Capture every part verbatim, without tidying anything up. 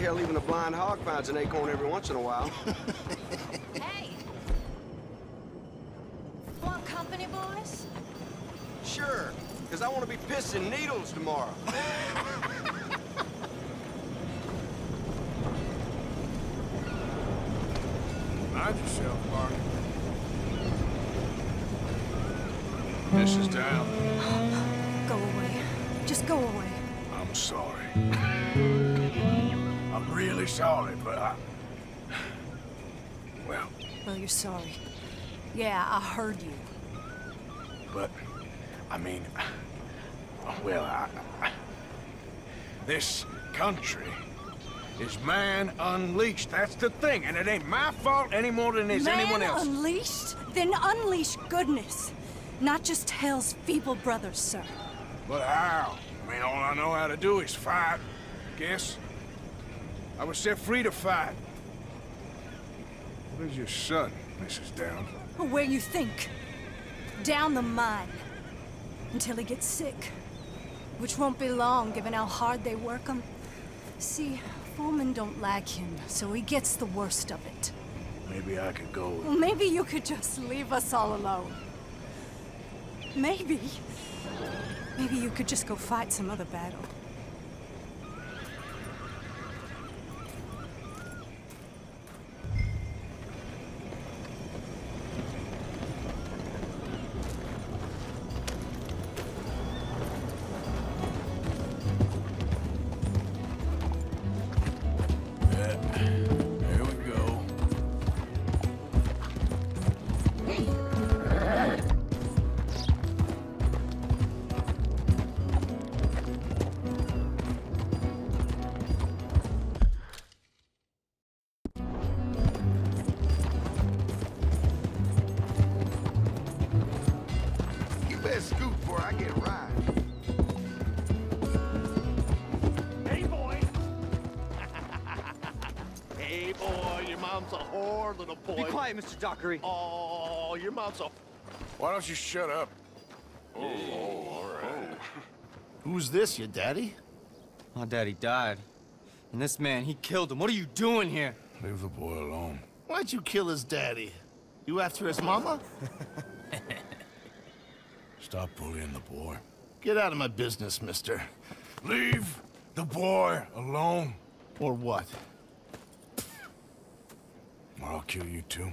Hell, even a blind hog finds an acorn every once in a while. Hey! Want company, boys? Sure, because I want to be pissing needles tomorrow. Mind yourself, Barney. Missus Down. Go away. Just go away. I'm sorry. I'm really sorry, but I... Well... Well, you're sorry. Yeah, I heard you. But, I mean... Well, I... I this country is man unleashed. That's the thing, and it ain't my fault any more than it is anyone else. Man unleashed? Then unleash goodness. Not just hell's feeble brothers, sir. But how? I mean, all I know how to do is fight, guess. I was set free to fight. Where's your son, Missus Down? Where you think. Down the mine. Until he gets sick. Which won't be long, given how hard they work him. See, foremen don't like him, so he gets the worst of it. Maybe I could go... Well, maybe you could just leave us all alone. Maybe... Maybe you could just go fight some other battle. Mister Dockery. Oh, your mouth's open. Why don't you shut up? Oh, oh all right. Oh. Who's this, your daddy? My daddy died. And this man, he killed him. What are you doing here? Leave the boy alone. Why'd you kill his daddy? You after his mama? Stop bullying the boy. Get out of my business, mister. Leave the boy alone. Or what? Or I'll kill you too.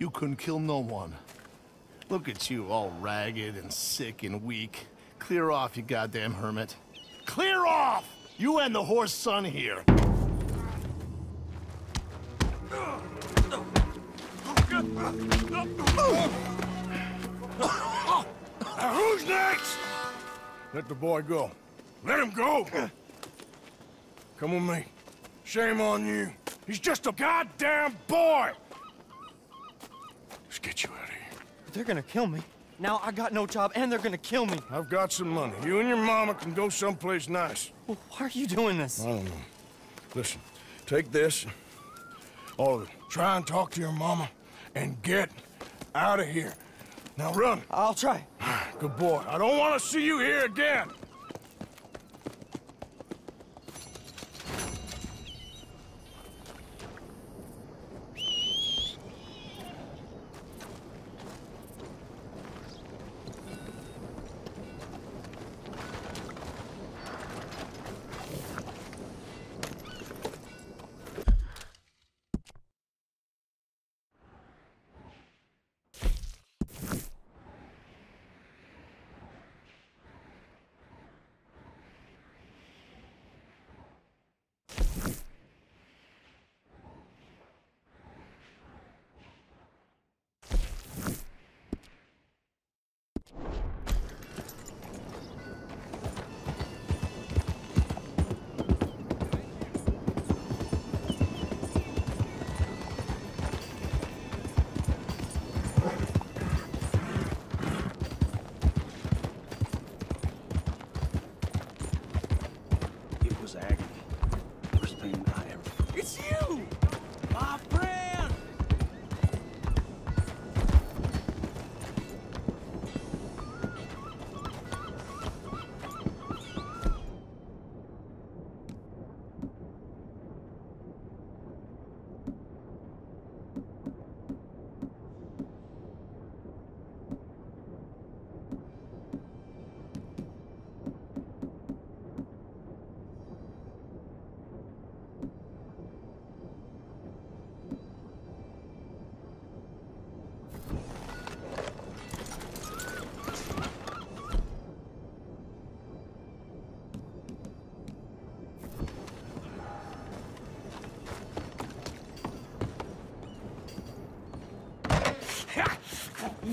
You couldn't kill no one. Look at you, all ragged and sick and weak. Clear off, you goddamn hermit. Clear off! You and the horse son here. Now who's next? Let the boy go. Let him go! Come with me. Shame on you. He's just a goddamn boy! Let's get you out of here. They're gonna kill me. Now I got no job and they're gonna kill me. I've got some money. You and your mama can go someplace nice. Well, why are you doing this? I don't know. Listen, take this, all of it. Try and talk to your mama and get out of here. Now run. I'll try. Good boy. I don't want to see you here again.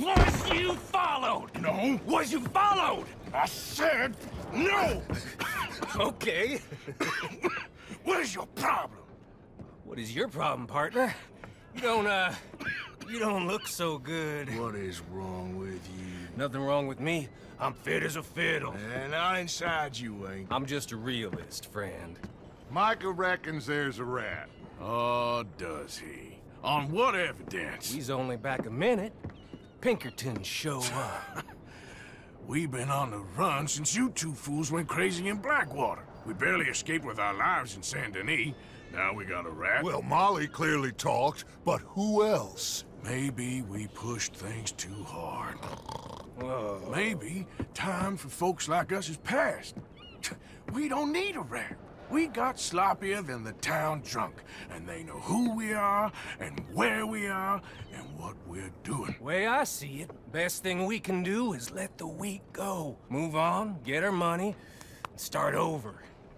Was you followed? No. Was you followed? I said no. Okay. What is your problem? What is your problem, partner? You don't, uh... you don't look so good. What is wrong with you? Nothing wrong with me. I'm fit as a fiddle. And not inside you, ain't. I'm just a realist, friend. Micah reckons there's a rat. Oh, does he? On what evidence? He's only back a minute. Pinkerton show up. We've been on the run since you two fools went crazy in Blackwater. We barely escaped with our lives in Saint-Denis. Now we got a rat. Well, Molly clearly talked, but who else? Maybe we pushed things too hard. Whoa. Maybe time for folks like us is past. We don't need a rat. We got sloppier than the town drunk, and they know who we are, and where we are, and what we're doing. The way I see it, best thing we can do is let the week go. Move on, get our money, and start over.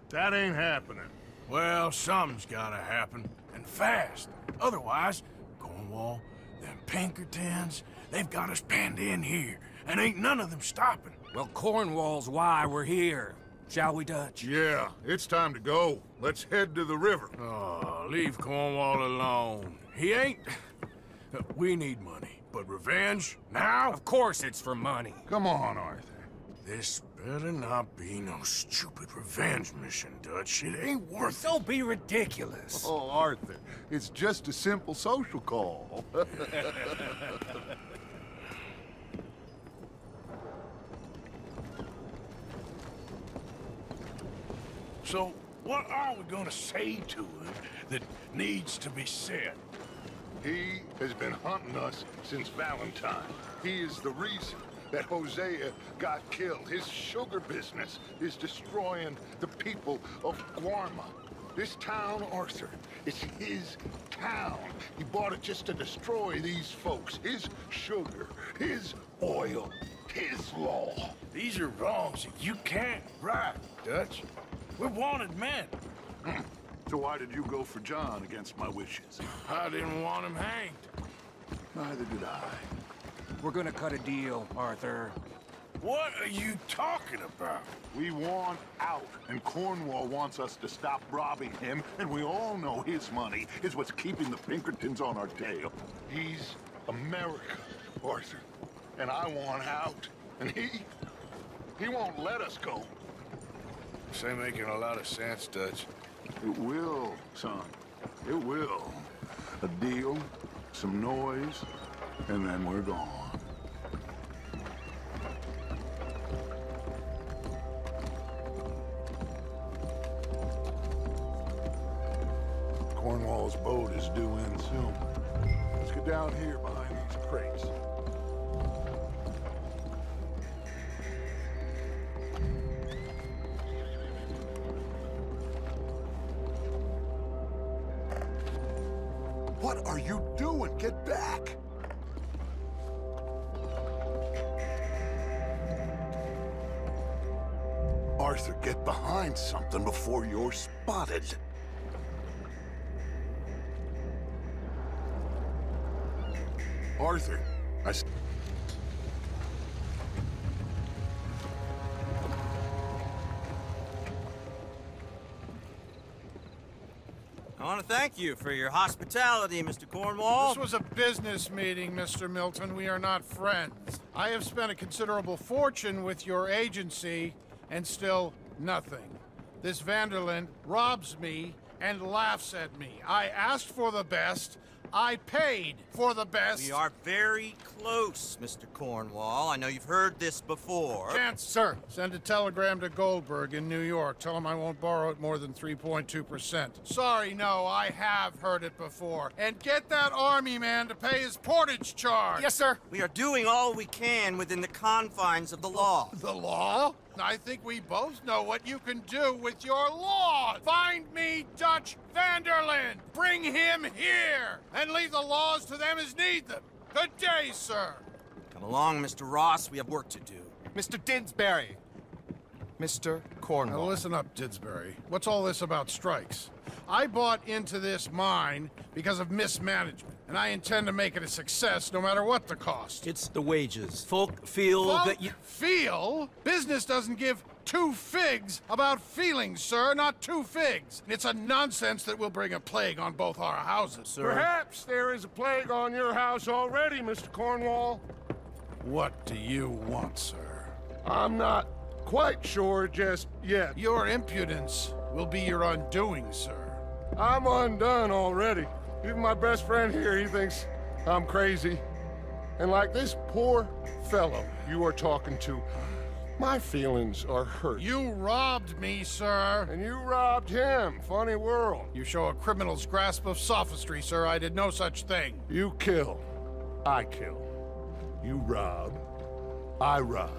That ain't happening. Well, something's gotta happen, and fast. Otherwise, Cornwall, them Pinkertons, they've got us penned in here, and ain't none of them stopping. Well, Cornwall's why we're here. Shall we, Dutch? Yeah, it's time to go. Let's head to the river. Oh, leave Cornwall alone. He ain't... We need money, but revenge, now? Of course it's for money. Come on, Arthur. This better not be no stupid revenge mission, Dutch. It ain't worth it. Don't be ridiculous. Oh, Arthur, it's just a simple social call. So, what are we gonna say to him that needs to be said? He has been hunting us since Valentine. He is the reason that Hosea got killed. His sugar business is destroying the people of Guarma. This town, Arthur, is his town. He bought it just to destroy these folks. His sugar, his oil, his law. These are wrongs that you can't right, Dutch. We're wanted men. So why did you go for John against my wishes? I didn't want him hanged. Neither did I. We're gonna cut a deal, Arthur. What are you talking about? We want out, and Cornwall wants us to stop robbing him, and we all know his money is what's keeping the Pinkertons on our tail. He's America, Arthur, and I want out, and he, he won't let us go. This ain't making a lot of sense, Dutch. It will, son. It will. A deal, some noise, and then we're gone. Cornwall's boat is due in soon. Let's get down here behind these crates. What are you doing? Get back! Arthur, get behind something before you're spotted. Arthur, I... I want to thank you for your hospitality, Mister Cornwall. This was a business meeting, Mister Milton. We are not friends. I have spent a considerable fortune with your agency, and still nothing. This van der Linde robs me and laughs at me. I asked for the best. I paid for the best. We are very close, Mister Cornwall. I know you've heard this before. Can't, sir. Send a telegram to Goldberg in New York. Tell him I won't borrow it more than three point two percent. Sorry, no, I have heard it before. And get that army man to pay his portage charge. Yes, sir. We are doing all we can within the confines of the law. The law? I think we both know what you can do with your law. Find me Dutch van der Linde. Bring him here and leave the laws to them as need them. Good day, sir. Come along, Mister Ross. We have work to do. Mister Didsbury. Mister Cornwall. Now listen up, Didsbury. What's all this about strikes? I bought into this mine because of mismanagement, and I intend to make it a success no matter what the cost. It's the wages. Folk feel Folk that you... feel? Business doesn't give two figs about feelings, sir, not two figs. And it's a nonsense that will bring a plague on both our houses, sir. Perhaps there is a plague on your house already, Mister Cornwall. What do you want, sir? I'm not quite sure just yet. Your impudence will be your undoing, sir. I'm undone already. Even my best friend here, he thinks I'm crazy. And like this poor fellow you are talking to, my feelings are hurt. You robbed me, sir. And you robbed him. Funny world. You show a criminal's grasp of sophistry, sir. I did no such thing. You kill. I kill. You rob. I rob.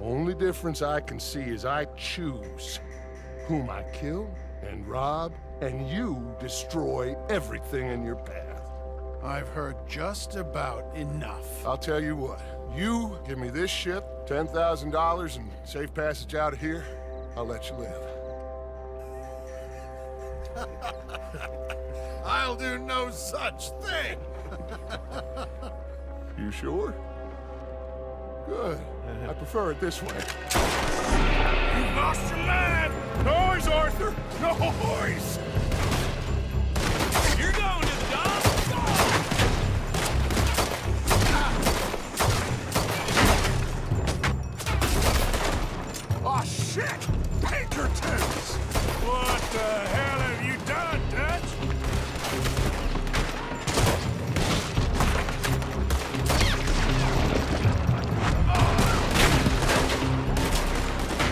Only difference I can see is I choose whom I kill and rob, and you destroy everything in your path. I've heard just about enough. I'll tell you what. You give me this ship, ten thousand dollars, and safe passage out of here, I'll let you live. I'll do no such thing! You sure? Good. I prefer it this way. You've lost your lad! Noise, Arthur! Noise! You're going to the dock! Oh, shit! Pinkertons! What the hell have you done, Dutch? Oh.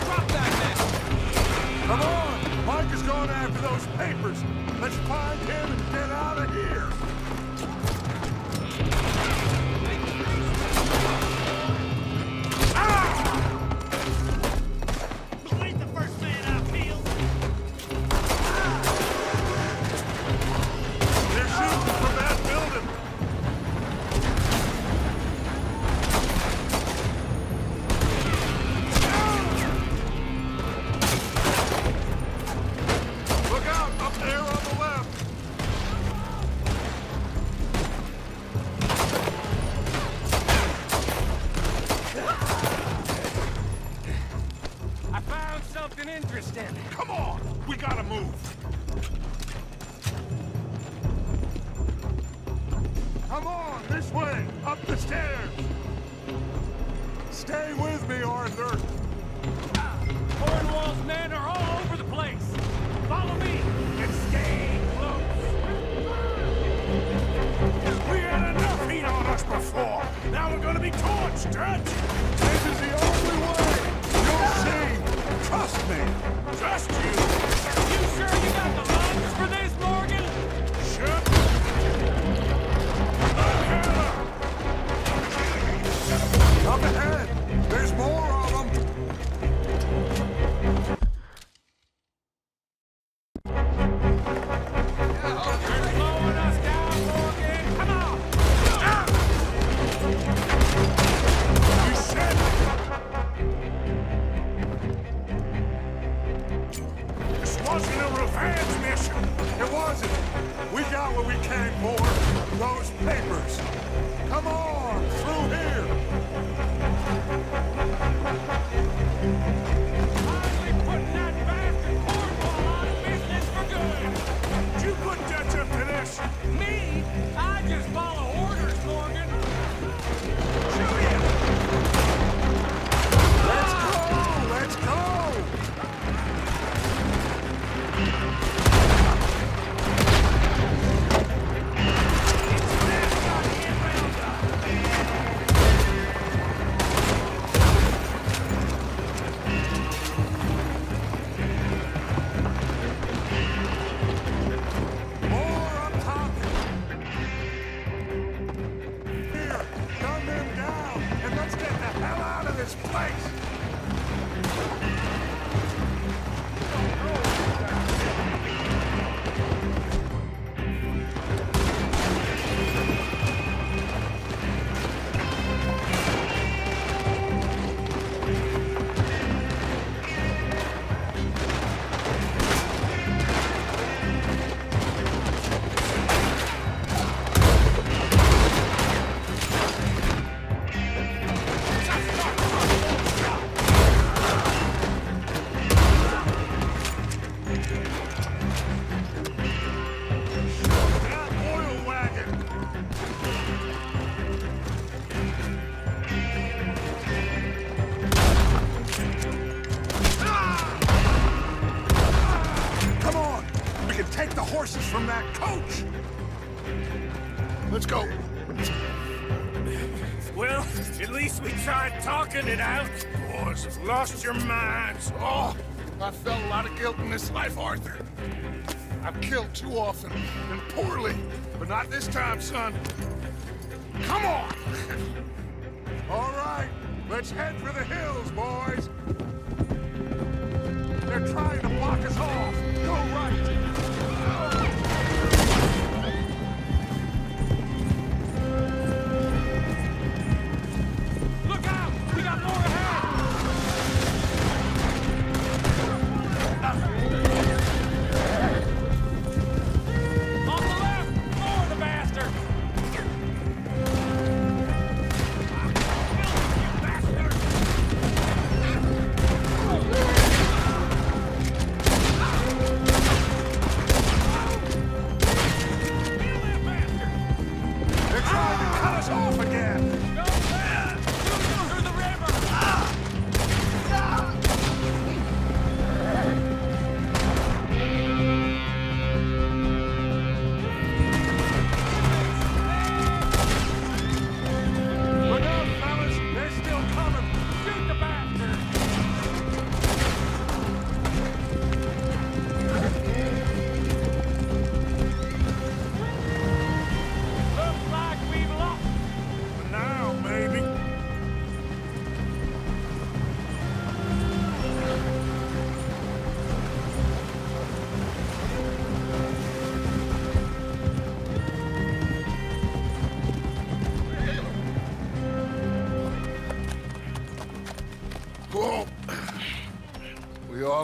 Drop that net! Come on! Mike is going after those papers! Let's find him and get out of here! Let's go. Well, at least we tried talking it out. Boys have lost your minds. Oh, I felt a lot of guilt in this life, Arthur. I've killed too often and poorly, but not this time, son. Come on! All right, let's head for the hills, boys. They're trying to block us off. Go right.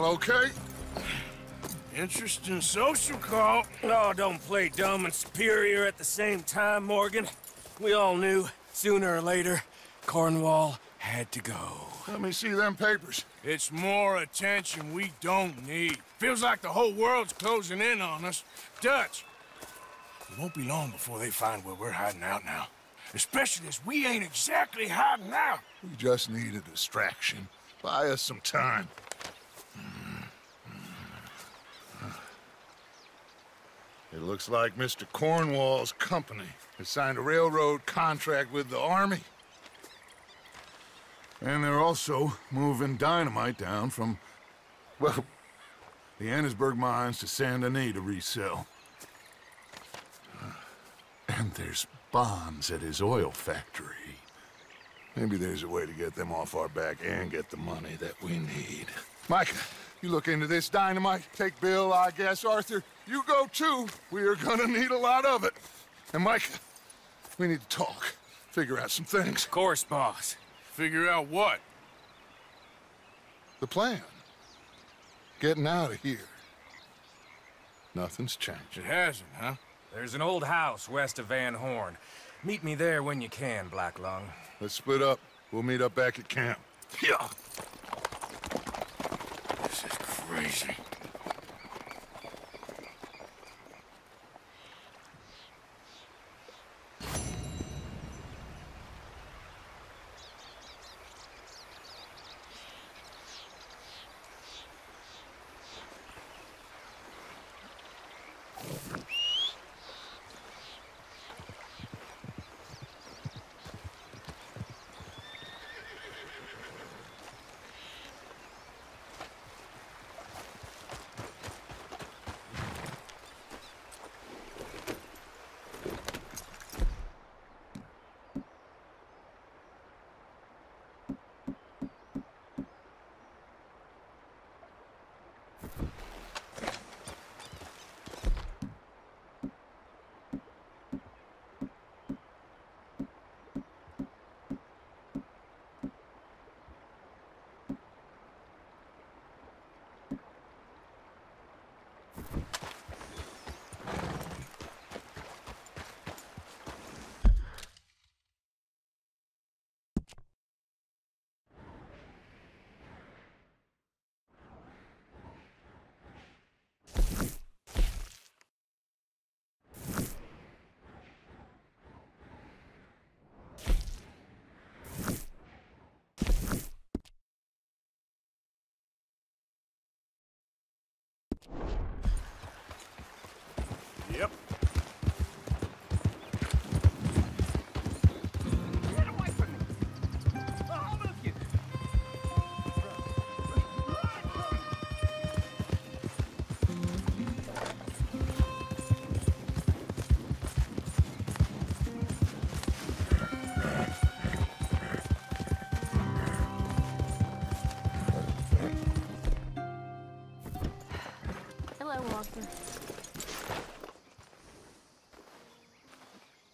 Okay. Interesting social call. Oh, don't play dumb and superior at the same time, Morgan. We all knew, sooner or later, Cornwall had to go. Let me see them papers. It's more attention we don't need. Feels like the whole world's closing in on us. Dutch, it won't be long before they find where we're hiding out now. Especially as we ain't exactly hiding out. We just need a distraction. Buy us some time. It looks like Mister Cornwall's company has signed a railroad contract with the Army. And they're also moving dynamite down from, well, the Annisburg Mines to Saint-Denis to resell. And there's bombs at his oil factory. Maybe there's a way to get them off our back and get the money that we need. Micah, you look into this dynamite. Take Bill, I guess, Arthur. You go, too. We are gonna need a lot of it. And, Micah, we need to talk. Figure out some things. Of course, boss. Figure out what? The plan. Getting out of here. Nothing's changed. It hasn't, huh? There's an old house west of Van Horn. Meet me there when you can, Black Lung. Let's split up. We'll meet up back at camp. Yeah. This is crazy.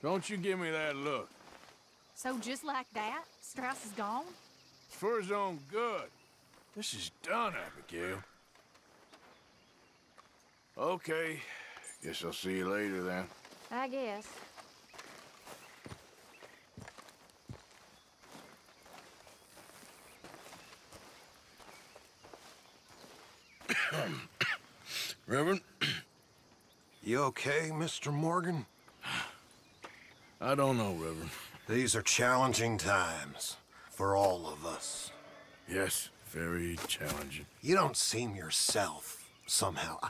Don't you give me that look. So just like that, Strauss is gone? Fur's on good. This is done, Abigail. Okay. Guess I'll see you later then. I guess. Reverend? You okay, Mister Morgan? I don't know, Reverend. These are challenging times for all of us. Yes, very challenging. You don't seem yourself, somehow. I,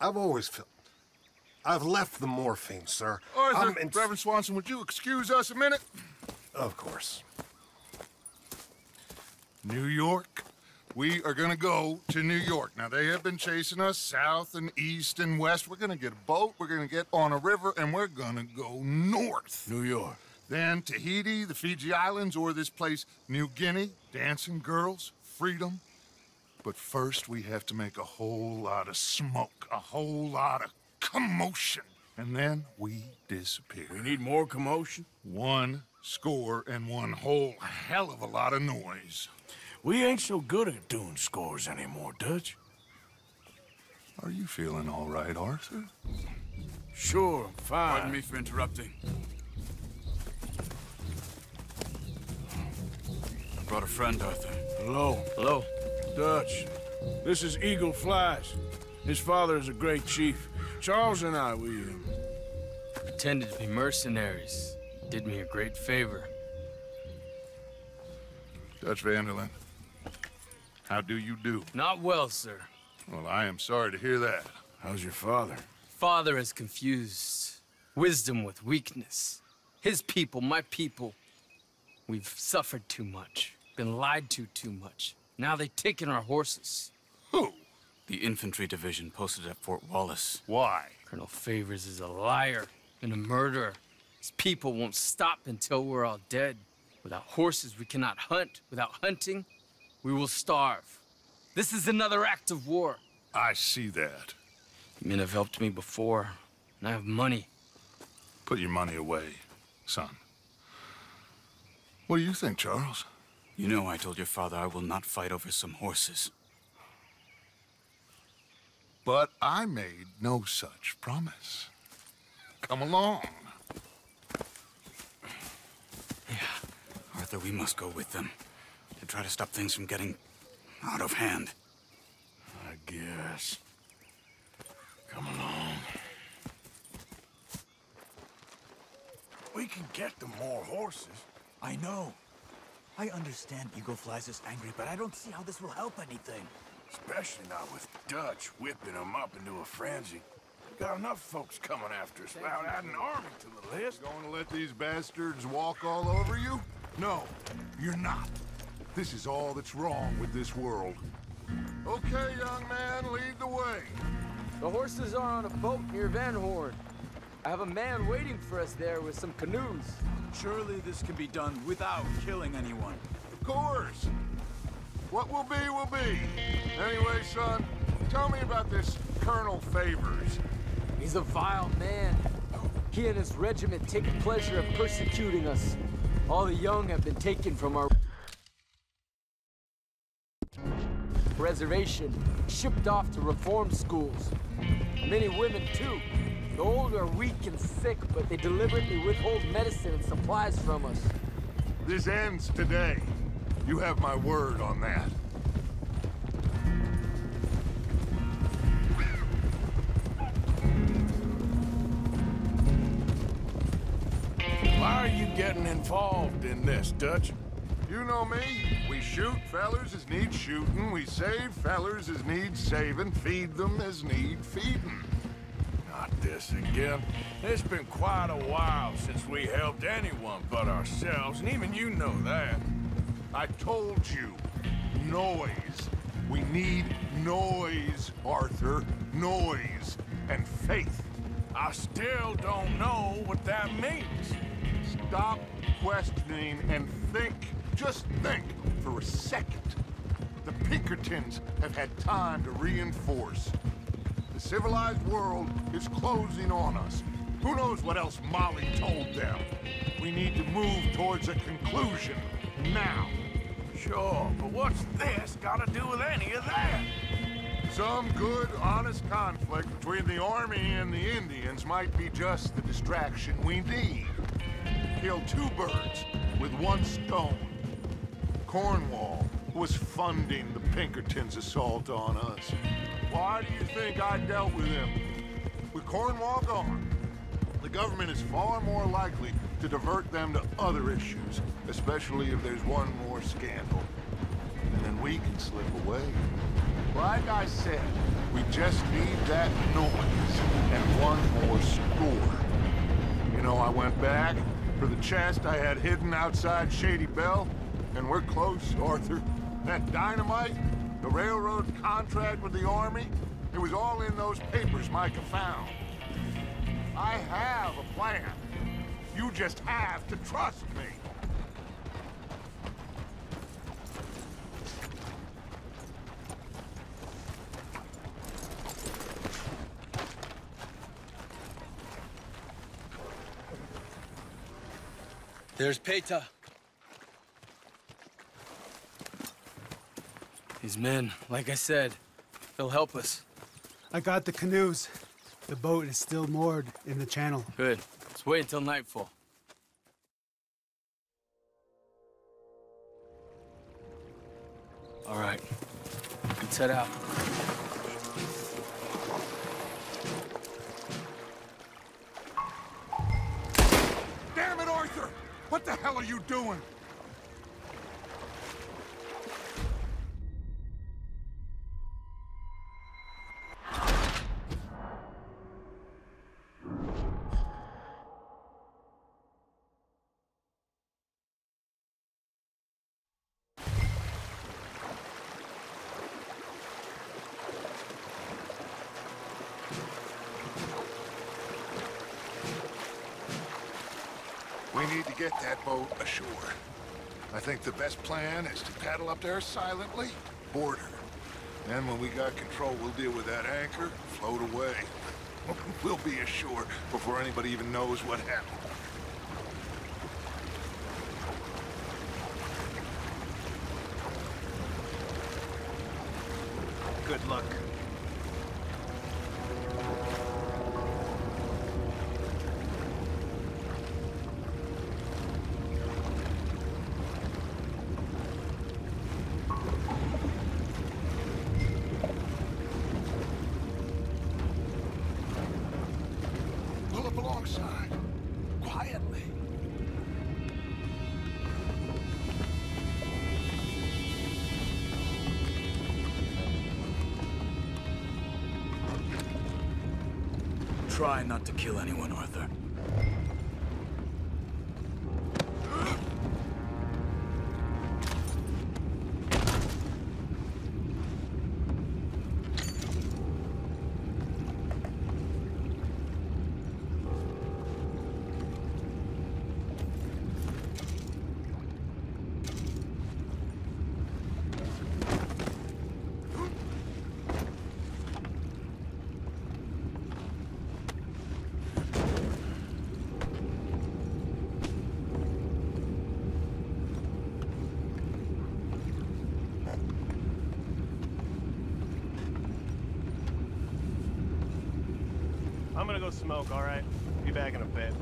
I've always felt... I've left the morphine, sir. Arthur, in... Reverend Swanson, would you excuse us a minute? Of course. New York? We are going to go to New York. Now, they have been chasing us south and east and west. We're going to get a boat, we're going to get on a river, and we're going to go north. New York. Then Tahiti, the Fiji Islands, or this place, New Guinea, dancing girls, freedom. But first, we have to make a whole lot of smoke, a whole lot of commotion. And then we disappear. We need more commotion? One score and one whole hell of a lot of noise. We ain't so good at doing scores anymore, Dutch. Are you feeling all right, Arthur? Sure, I'm fine. Pardon me for interrupting. I brought a friend, Arthur. Hello. Hello. Dutch, this is Eagle Flies. His father is a great chief. Charles and I, we... Um... pretended to be mercenaries. Did me a great favor. Dutch van der Linde, how do you do? Not well, sir. Well, I am sorry to hear that. How's your father? Father has confused wisdom with weakness. His people, my people, we've suffered too much, been lied to too much. Now they've taken our horses. Who? The infantry division posted at Fort Wallace. Why? Colonel Favors is a liar and a murderer. His people won't stop until we're all dead. Without horses, we cannot hunt. Without hunting, we will starve. This is another act of war. I see that. You men have helped me before, and I have money. Put your money away, son. What do you think, Charles? You know I told your father I will not fight over some horses. But I made no such promise. Come along. Arthur, we must go with them to try to stop things from getting out of hand. I guess. Come along. We can get them more horses. I know. I understand Eagle Flies is angry, but I don't see how this will help anything. Especially not with Dutch whipping them up into a frenzy. Got enough folks coming after us without adding an army to the list. You going to let these bastards walk all over you? No, you're not. This is all that's wrong with this world. Okay, young man, lead the way. The horses are on a boat near Van Horn. I have a man waiting for us there with some canoes. Surely this can be done without killing anyone. Of course. What will be, will be. Anyway, son, tell me about this Colonel Favors. He's a vile man. He and his regiment take pleasure of persecuting us. All the young have been taken from our reservation, shipped off to reform schools. Many women, too. The old are weak and sick, but they deliberately withhold medicine and supplies from us. This ends today. You have my word on that. Why are you getting involved in this, Dutch? You know me. We shoot fellers as need shooting. We save fellers as need saving. Feed them as need feeding. Not this again. It's been quite a while since we helped anyone but ourselves, and even you know that. I told you. Noise. We need noise, Arthur. Noise and faith. I still don't know what that means. Stop questioning and think. Just think for a second. The Pinkertons have had time to reinforce. The civilized world is closing on us. Who knows what else Molly told them? We need to move towards a conclusion, now. Sure, but what's this got to do with any of that? Some good, honest conflict between the Army and the Indians might be just the distraction we need. Kill two birds with one stone. Cornwall was funding the Pinkertons' assault on us. Why do you think I dealt with him? With Cornwall gone, the government is far more likely to divert them to other issues, especially if there's one more scandal. And then we can slip away. Like I said, we just need that noise and one more score. You know, I went back for the chest I had hidden outside Shady Bell, and we're close, Arthur. That dynamite, the railroad contract with the Army, it was all in those papers Micah found. I have a plan. You just have to trust me. There's Peta. These men, like I said, they'll help us. I got the canoes. The boat is still moored in the channel. Good. Let's wait until nightfall. All right. Let's head out. Damn it, Arthur! What the hell are you doing? Get that boat ashore. I think the best plan is to paddle up there silently, board her. Then when we got control, we'll deal with that anchor, float away. We'll be ashore before anybody even knows what happened. Good luck. Try not to kill anyone, Arthur. I'm gonna go smoke, all right? Be back in a bit.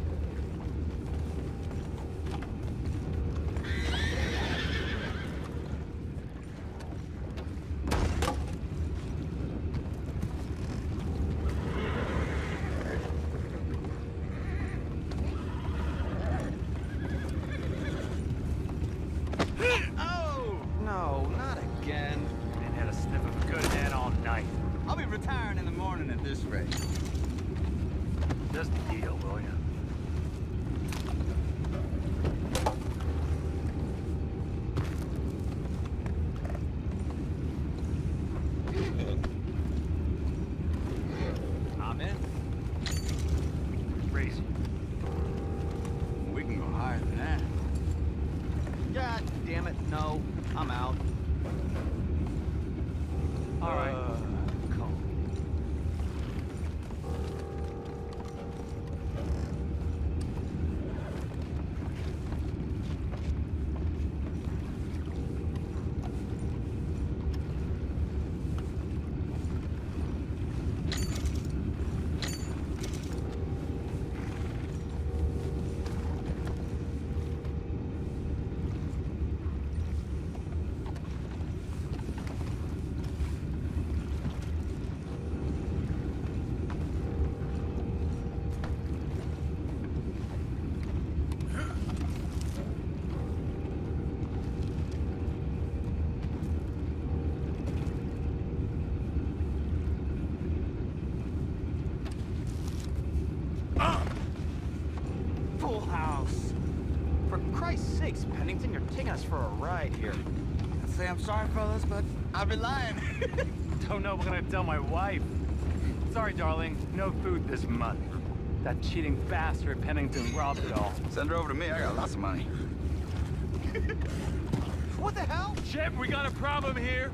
whole house. For Christ's sakes, Pennington, you're taking us for a ride here. I'd say I'm sorry, fellas, but I've been lying. Don't know what I'm gonna tell my wife. Sorry, darling, no food this month. That cheating bastard Pennington robbed it all. Send her over to me, I got lots of money. What the hell? Chip, we got a problem here.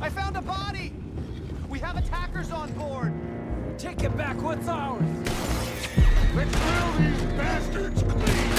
I found a body! We have attackers on board! Take it back, what's ours? Let's drill these bastards clean!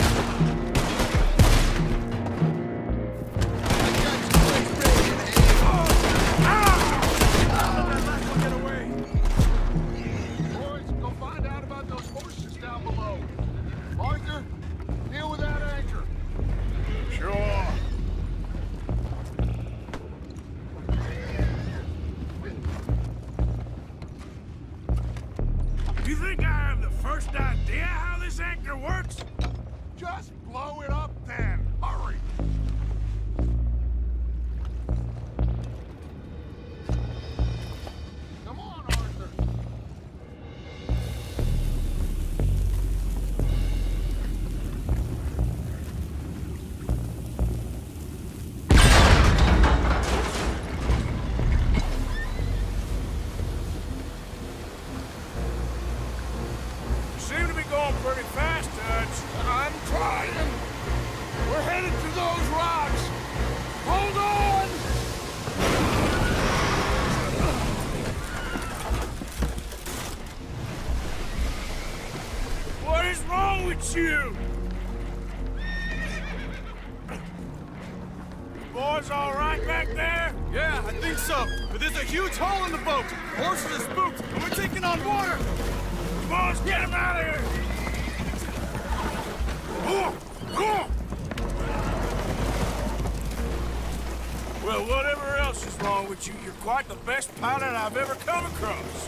Quite the best pilot I've ever come across.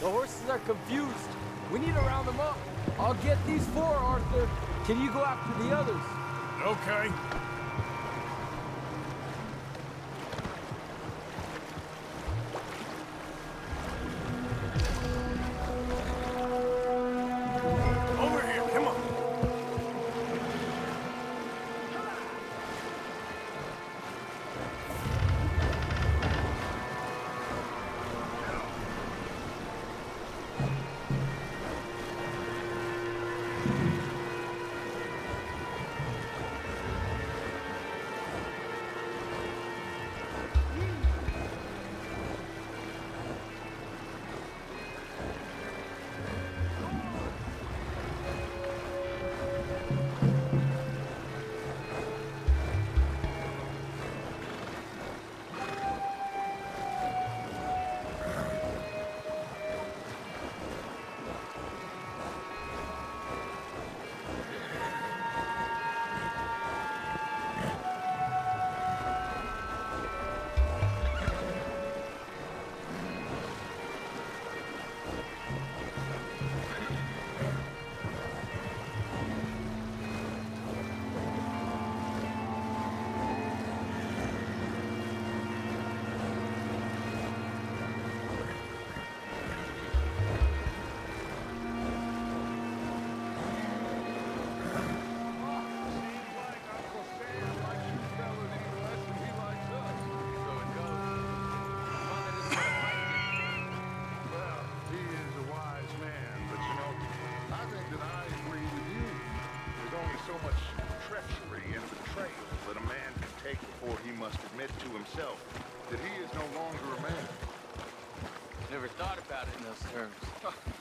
The horses are confused. We need to round them up. I'll get these four, Arthur. Can you go after the others? Okay.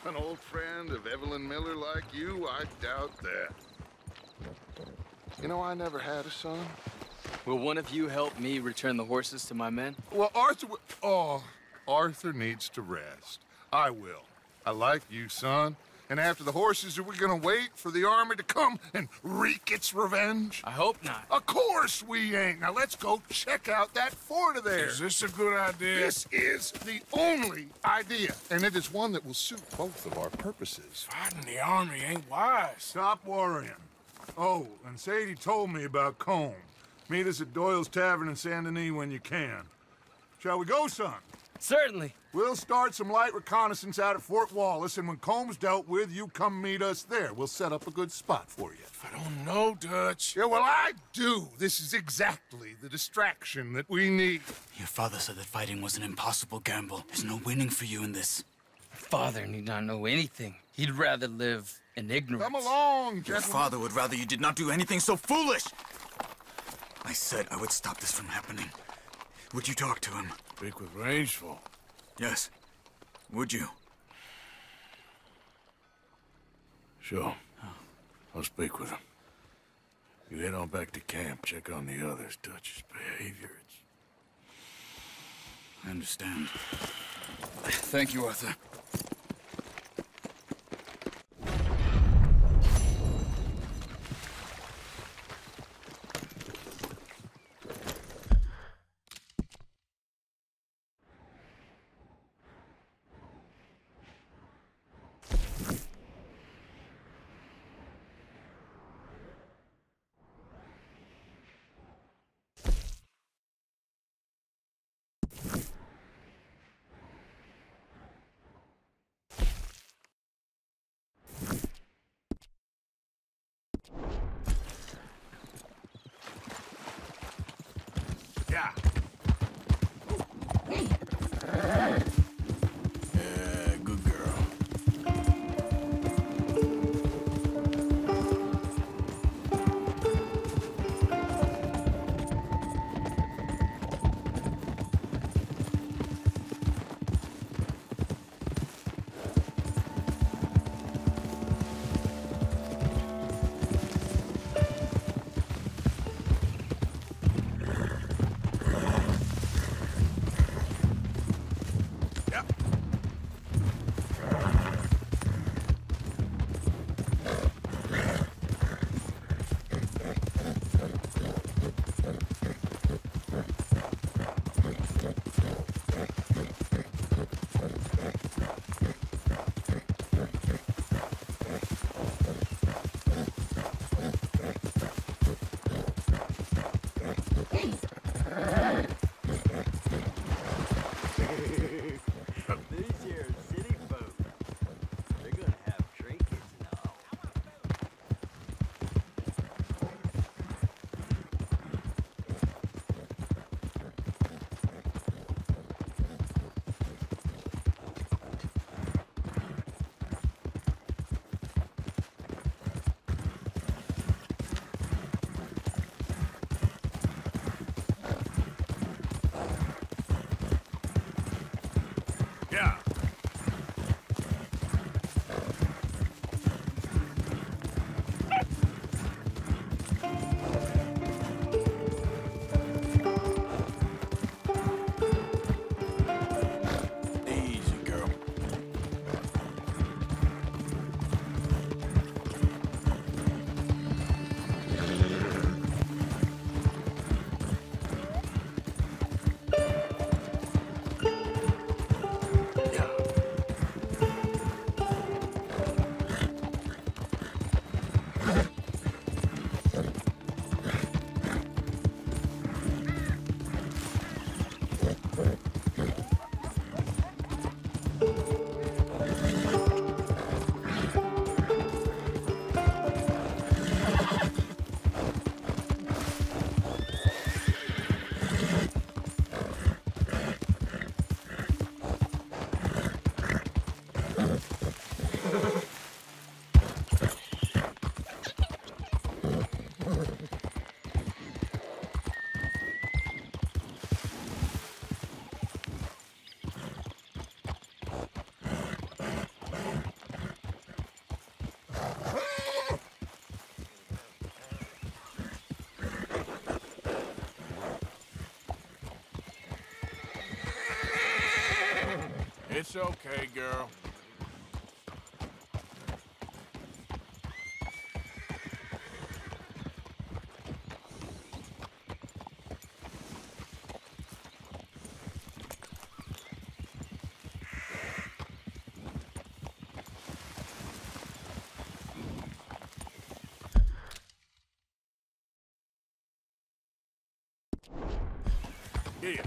An old friend of Evelyn Miller like you, I doubt that. You know, I never had a son. Will one of you help me return the horses to my men? Well, Arthur... Oh, Arthur needs to rest. I will. I like you, son. And after the horses, are we gonna wait for the army to come and wreak its revenge? I hope not. Of course we ain't. Now let's go check out that fort of theirs. Is this a good idea? This is the only idea, and it is one that will suit both of our purposes. Fighting the army ain't wise. Stop worrying. Oh, and Sadie told me about Combe. Meet us at Doyle's Tavern in Saint-Denis when you can. Shall we go, son? Certainly. We'll start some light reconnaissance out at Fort Wallace, and when Combs dealt with, you come meet us there. We'll set up a good spot for you. I don't know, Dutch. Yeah, well, I do. This is exactly the distraction that we need. Your father said that fighting was an impossible gamble. There's no winning for you in this. Your father need not know anything. He'd rather live in ignorance. Come along, gentlemen. Your father would rather you did not do anything so foolish. I said I would stop this from happening. Would you talk to him? Speak with Rangefall. Yes. Would you? Sure. Oh. I'll speak with him. You head on back to camp. Check on the others. Dutch's behavior. It's... I understand. Thank you, Arthur. Yeah. Yeah, good girl. It's okay, girl. Yeah.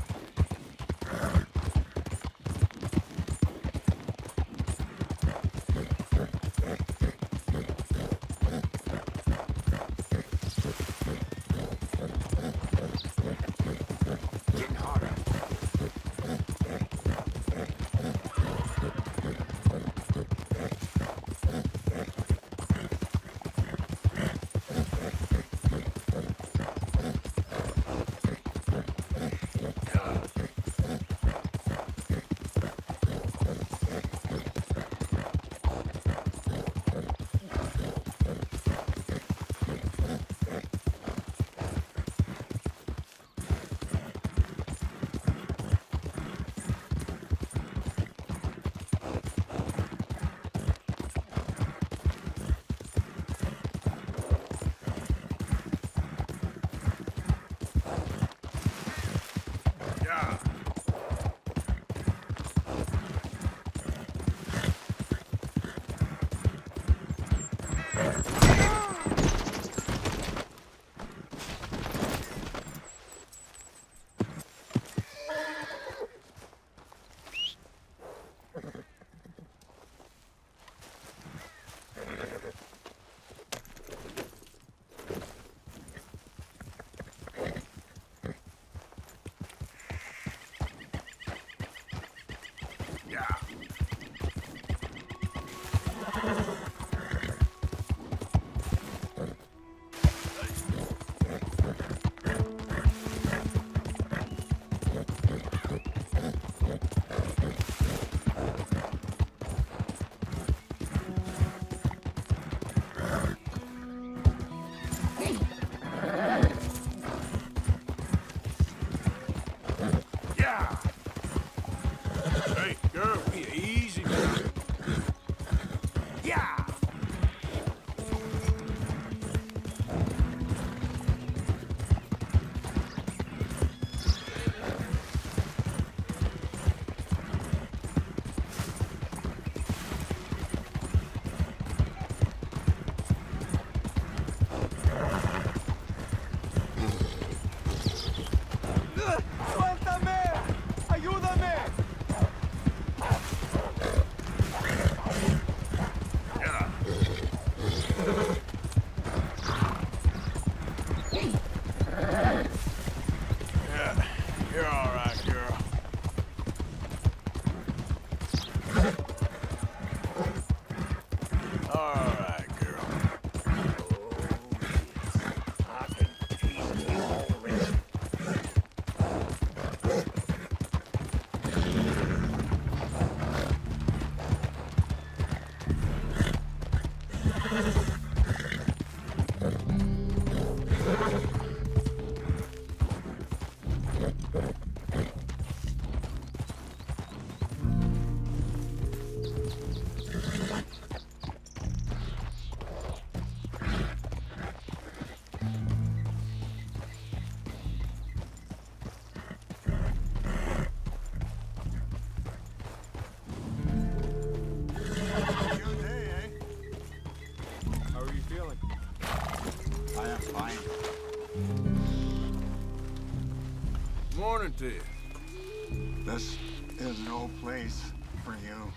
This is no place for you.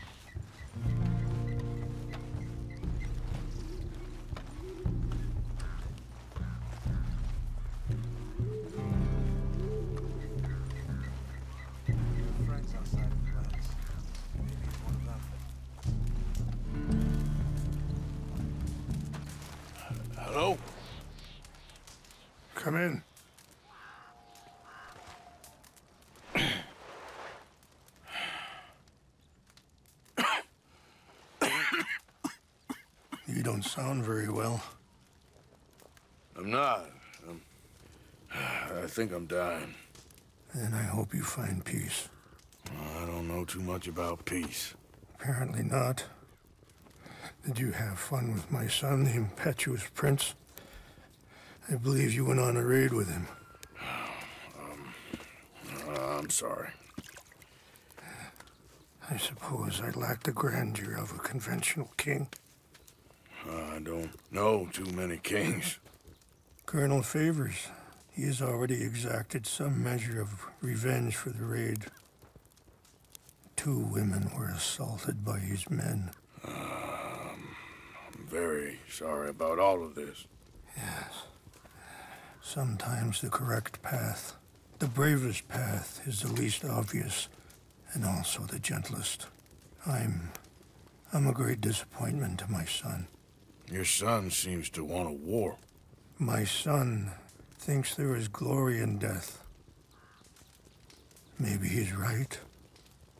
Sound very well. I'm not. I'm, I think I'm dying. Then I hope you find peace. I don't know too much about peace. Apparently not. Did you have fun with my son, the impetuous prince? I believe you went on a raid with him. Um, uh, I'm sorry. I suppose I lack the grandeur of a conventional king. I don't know too many kings. Colonel Favors. He has already exacted some measure of revenge for the raid. Two women were assaulted by his men. Um, I'm very sorry about all of this. Yes. Sometimes the correct path, the bravest path, is the least obvious, and also the gentlest. I'm... I'm a great disappointment to my son. Your son seems to want a war. My son thinks there is glory in death. Maybe he's right,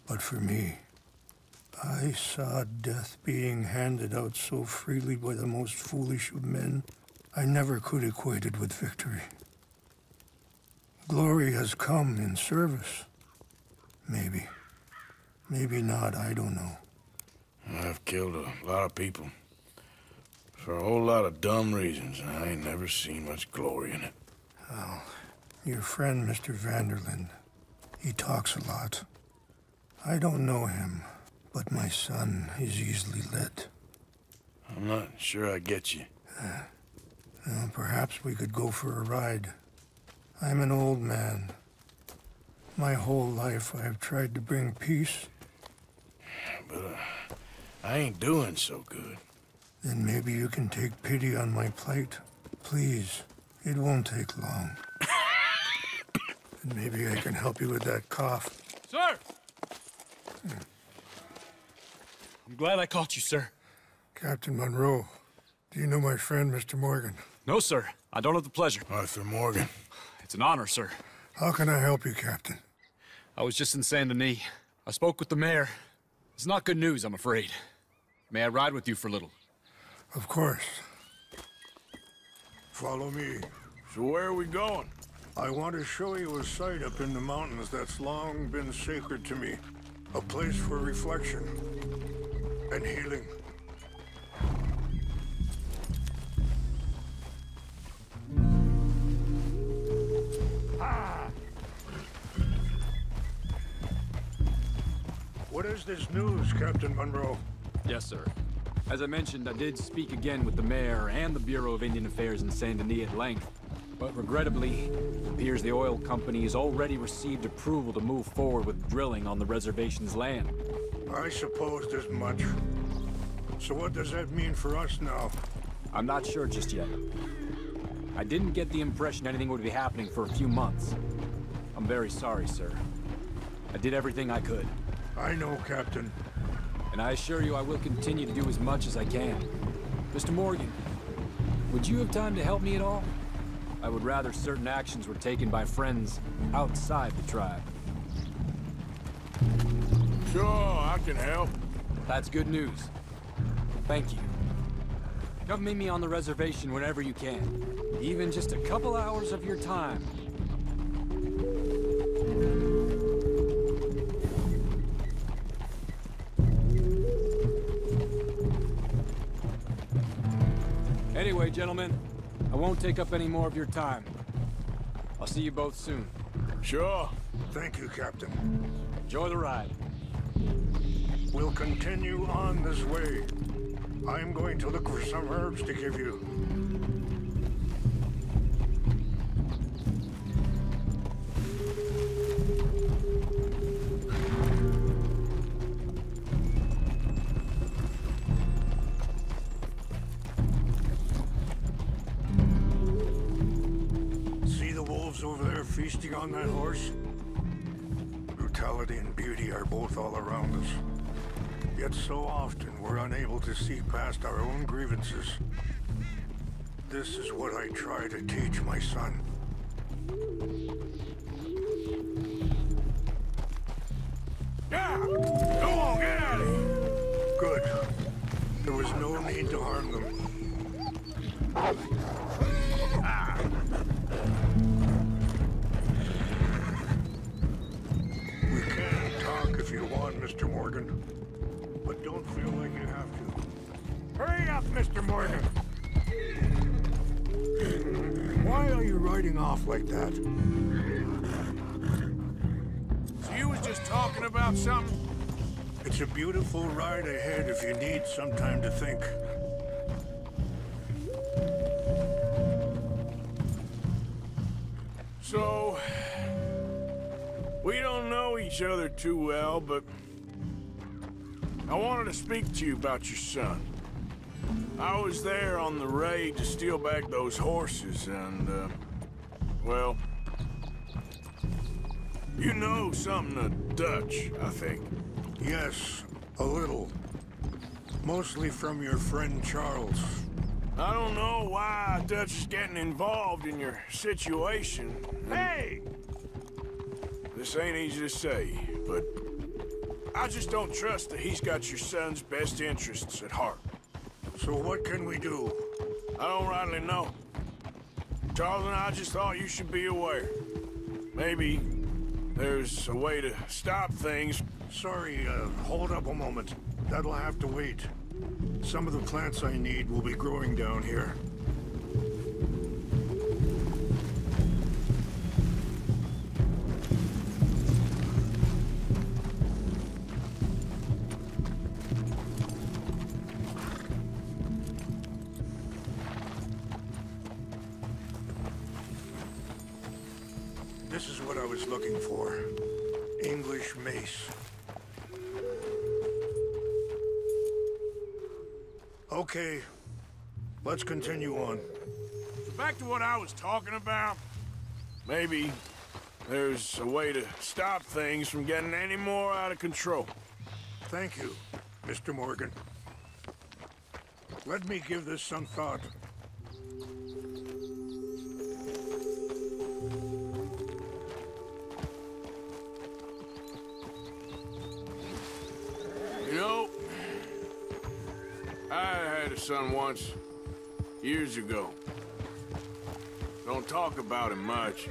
but for me, I saw death being handed out so freely by the most foolish of men, I never could equate it with victory. Glory has come in service. Maybe. Maybe not, I don't know. I've killed a lot of people. For a whole lot of dumb reasons, and I ain't never seen much glory in it. Well, your friend, Mister van der Linde, he talks a lot. I don't know him, but my son is easily led. I'm not sure I get you. Uh, well, perhaps we could go for a ride. I'm an old man. My whole life I have tried to bring peace. But uh, I ain't doing so good. Then maybe you can take pity on my plight. Please, it won't take long. And maybe I can help you with that cough. Sir! Hmm. I'm glad I caught you, sir. Captain Monroe, do you know my friend, Mister Morgan? No, sir. I don't have the pleasure. Arthur Morgan. It's an honor, sir. How can I help you, Captain? I was just in Saint-Denis. I spoke with the mayor. It's not good news, I'm afraid. May I ride with you for a little? Of course. Follow me. So where are we going? I want to show you a site up in the mountains that's long been sacred to me. A place for reflection and healing. Ah! What is this news, Captain Monroe? Yes, sir. As I mentioned, I did speak again with the mayor and the Bureau of Indian Affairs in Saint-Denis at length, but regrettably, it appears the oil company has already received approval to move forward with drilling on the reservation's land. I supposed as much. So what does that mean for us now? I'm not sure just yet. I didn't get the impression anything would be happening for a few months. I'm very sorry, sir. I did everything I could. I know, Captain. And I assure you I will continue to do as much as I can. Mister Morgan, would you have time to help me at all? I would rather certain actions were taken by friends outside the tribe. Sure, I can help. That's good news. Thank you. Come meet me on the reservation whenever you can. Even just a couple hours of your time. Anyway, gentlemen, I won't take up any more of your time. I'll see you both soon. Sure. Thank you, Captain. Enjoy the ride. We'll continue on this way. I'm going to look for some herbs to give you. Feasting on that horse? Brutality and beauty are both all around us. Yet so often we're unable to see past our own grievances. This is what I try to teach my son. Yeah! Go on, get out of here! Good. There was no need to harm them. Ah! Mister Morgan, but don't feel like you have to. Hurry up, Mister Morgan! Why are you riding off like that? So you was just talking about something? It's a beautiful ride ahead if you need some time to think. We don't know each other too well, but I wanted to speak to you about your son. I was there on the raid to steal back those horses and, uh, well, you know something of Dutch, I think. Yes, a little. Mostly from your friend Charles. I don't know why Dutch is getting involved in your situation. Hey! This ain't easy to say, but I just don't trust that he's got your son's best interests at heart. So what can we do? I don't rightly know. Charles and I just thought you should be aware. Maybe there's a way to stop things. Sorry, uh, hold up a moment. That'll have to wait. Some of the plants I need will be growing down here. This is what I was looking for. English mace. Okay, let's continue on. So back to what I was talking about. Maybe there's a way to stop things from getting any more out of control. Thank you, Mister Morgan. Let me give this some thought. You know, I had a son once, years ago. Don't talk about him much.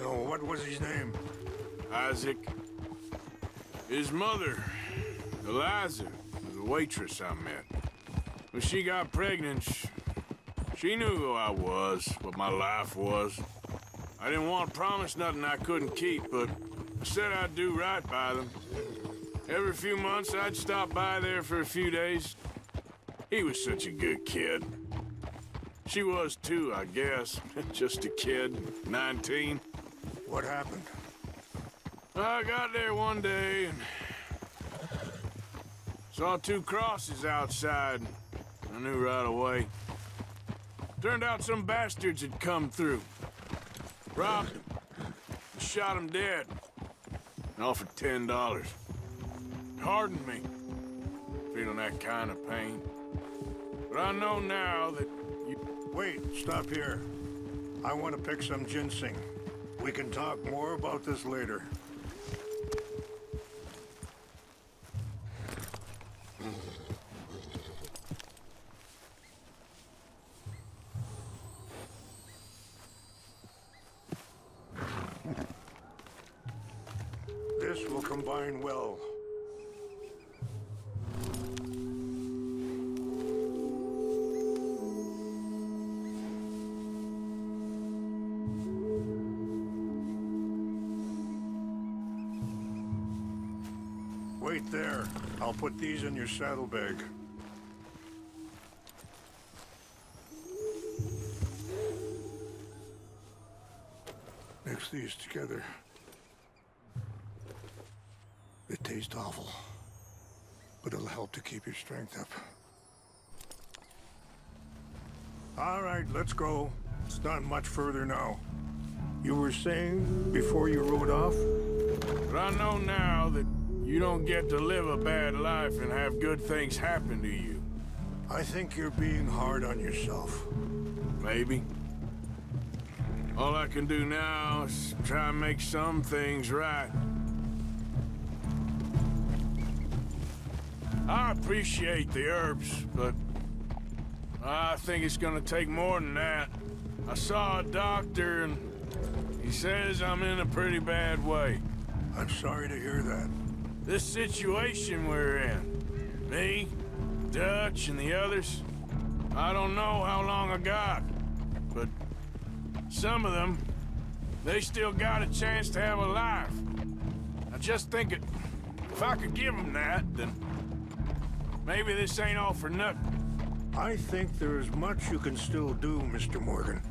No, what was his name? Isaac. His mother, Eliza, was a waitress I met. When she got pregnant, she knew who I was, what my life was. I didn't want to promise nothing I couldn't keep, but I said I'd do right by them. Every few months, I'd stop by there for a few days. He was such a good kid. She was too, I guess. Just a kid, nineteen. What happened? I got there one day and saw two crosses outside. I knew right away. Turned out some bastards had come through. Robbed him, shot him dead, and offered ten dollars. It hardened me, feeling that kind of pain. But I know now that you... Wait, stop here. I want to pick some ginseng. We can talk more about this later. This will combine well. There, I'll put these in your saddlebag. Mix these together. They taste awful, but it'll help to keep your strength up. All right, let's go. It's not much further now. You were saying before you rode off? But I know now that you don't get to live a bad life and have good things happen to you. I think you're being hard on yourself. Maybe. All I can do now is try and make some things right. I appreciate the herbs, but I think it's gonna take more than that. I saw a doctor and he says I'm in a pretty bad way. I'm sorry to hear that. This situation we're in, me, Dutch, and the others, I don't know how long I got, but some of them, they still got a chance to have a life. I just think it, if I could give them that, then maybe this ain't all for nothing. I think there is much you can still do, Mister Morgan.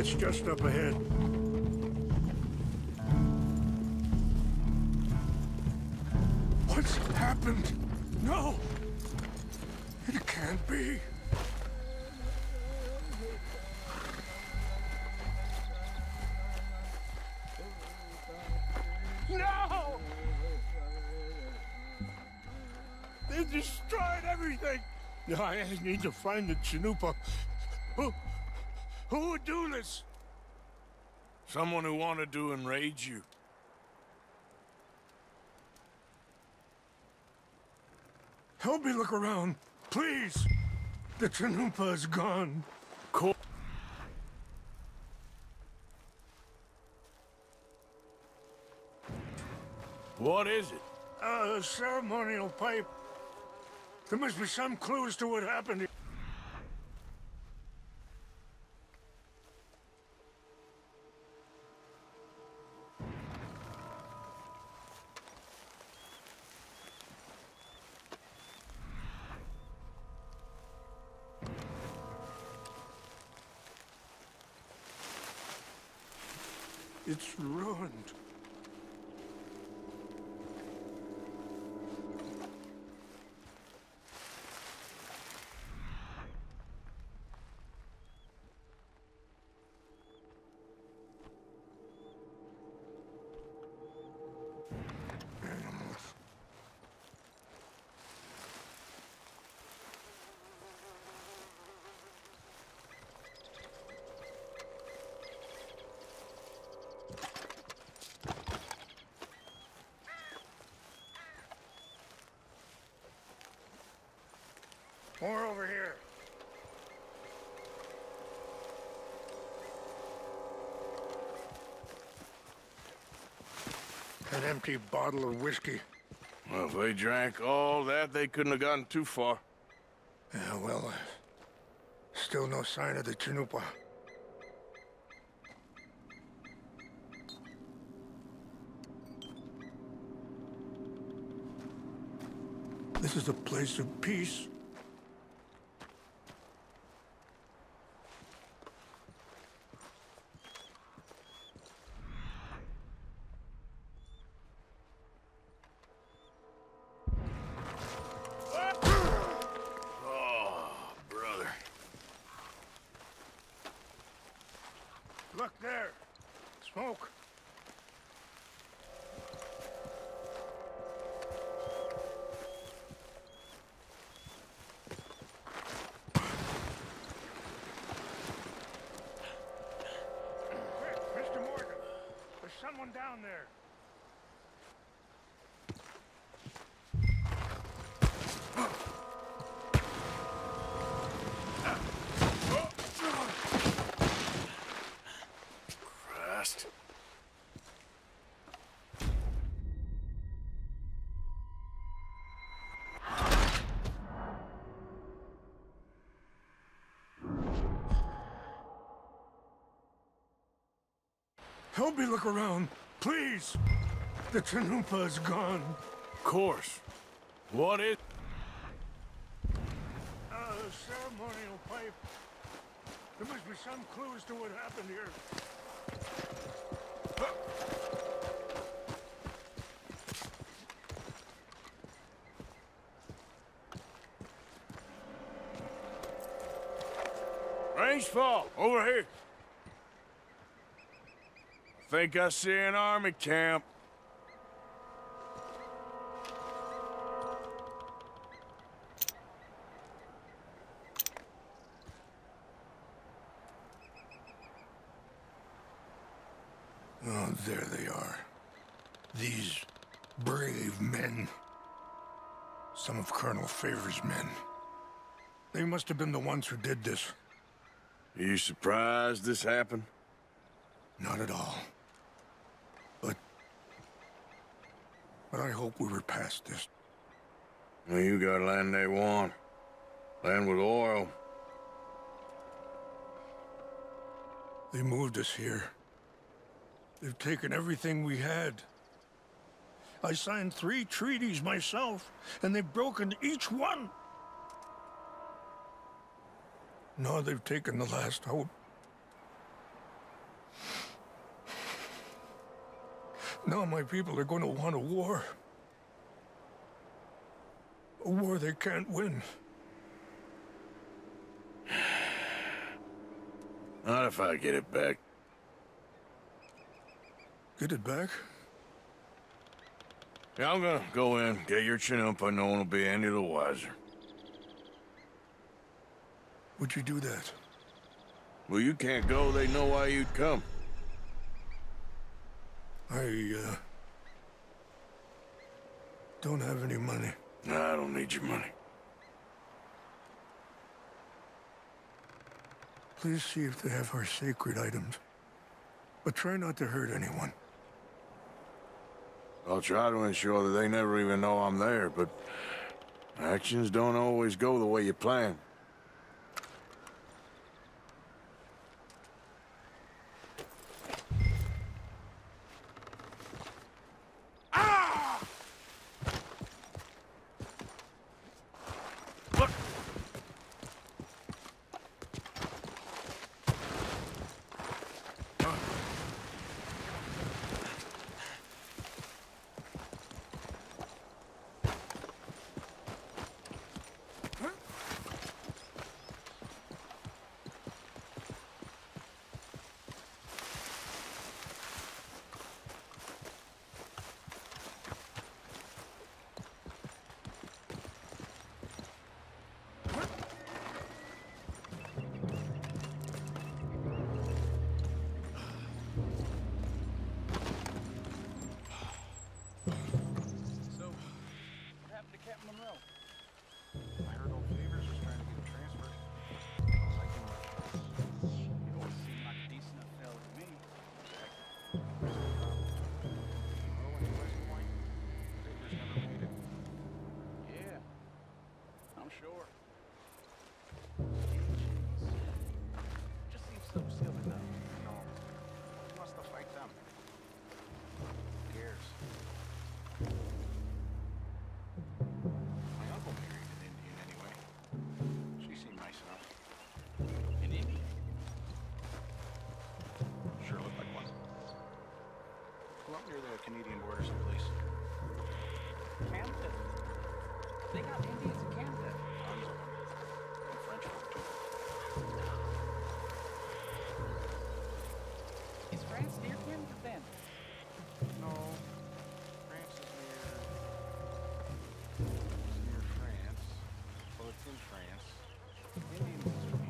It's just up ahead. What's happened? No! It can't be. No! They destroyed everything! I need to find the Chanupa. Who, who would do this? Someone who wanted to enrage you. Help me look around, please. The Chanupa is gone. Cool. What is it? Uh, a ceremonial pipe. There must be some clues to what happened here. It's ruined. More over here. An empty bottle of whiskey. Well, if they drank all that, they couldn't have gotten too far. Yeah, well, uh, still no sign of the Chanupa. This is a place of peace. Help me look around, please. The Chanupa is gone. Of course. What is? Uh, a ceremonial pipe. There must be some clues to what happened here. Uh. Rangefall, over here. I think I see an army camp. Oh, there they are. These brave men. Some of Colonel Favors' men. They must have been the ones who did this. Are you surprised this happened? Not at all. But I hope we were past this. Well, you got land they want. Land with oil. They moved us here. They've taken everything we had. I signed three treaties myself, and they've broken each one. Now they've taken the last hope. Now my people are going to want a war. A war they can't win. Not if I get it back. Get it back? Yeah, I'm gonna go in, get your chin up, and no one will be any the wiser. Would you do that? Well, you can't go. They know why you'd come. I, uh... don't have any money. Nah, I don't need your money. Please see if they have our sacred items. But try not to hurt anyone. I'll try to ensure that they never even know I'm there, but actions don't always go the way you plan. Canadian border someplace. Canada. They got Indians in Canada. Tons of them. And French folk too. Is France near Canada then? No. France is near... It's near France. Well, it's in France. Indians is from here.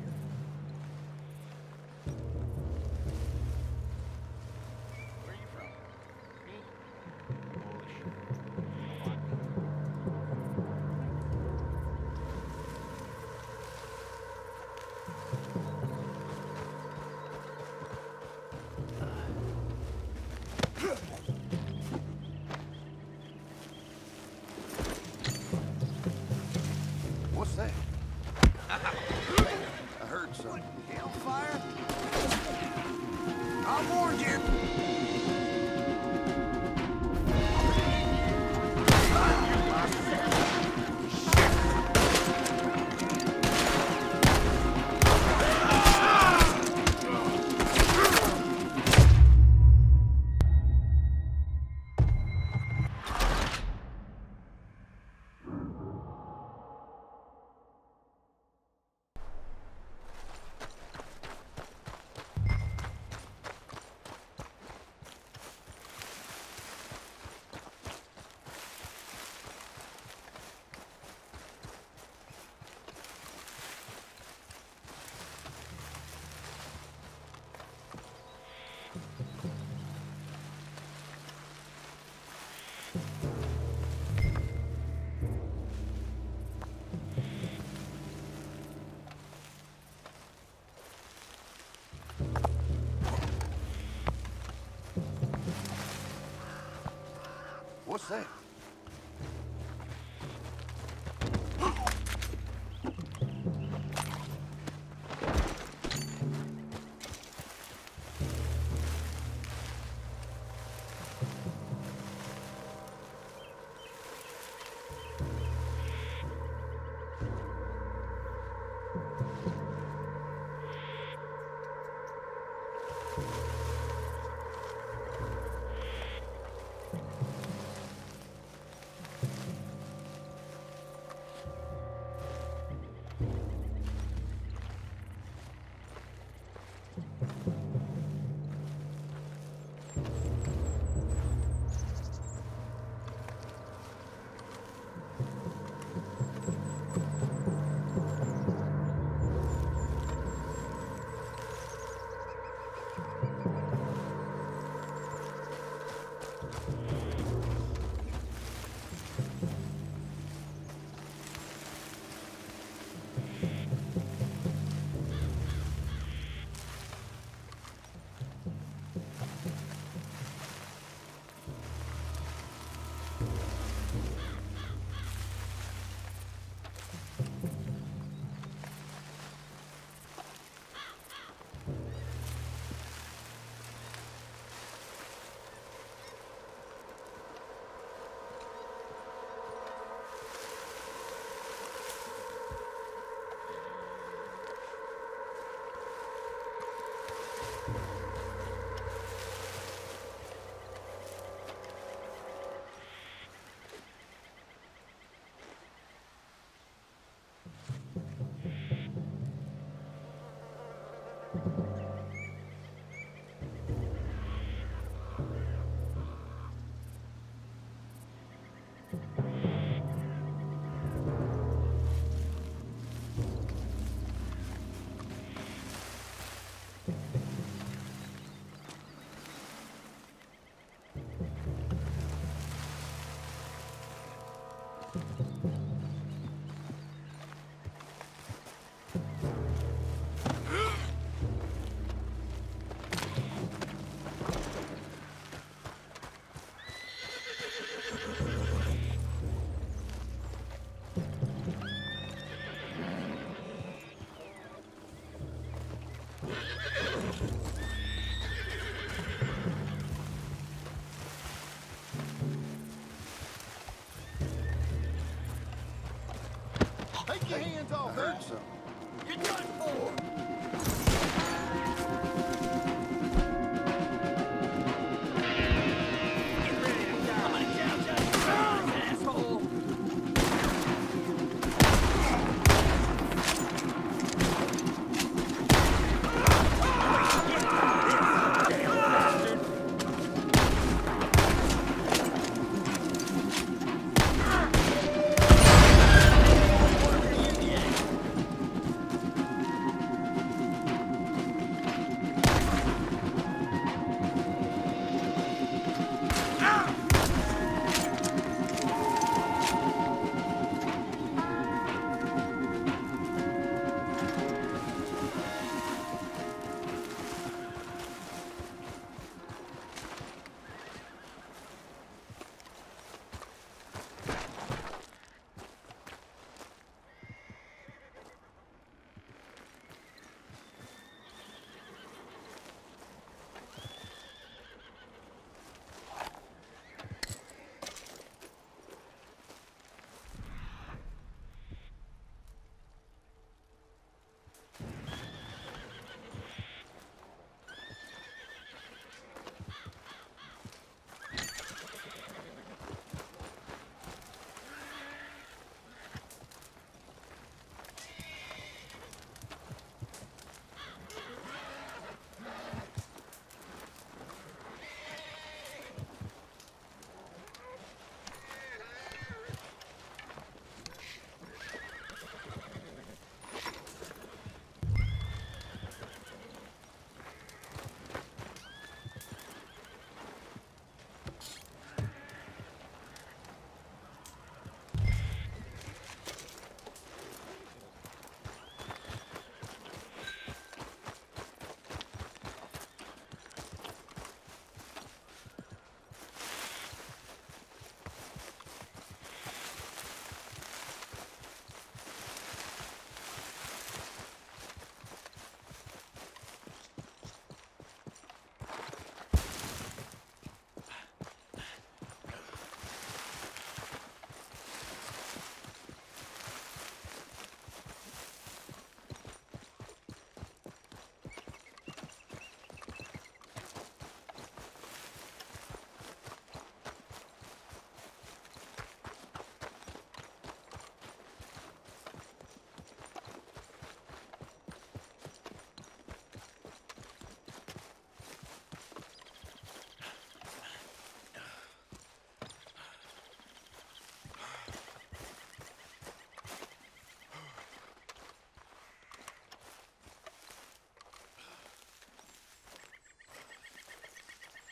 What's that?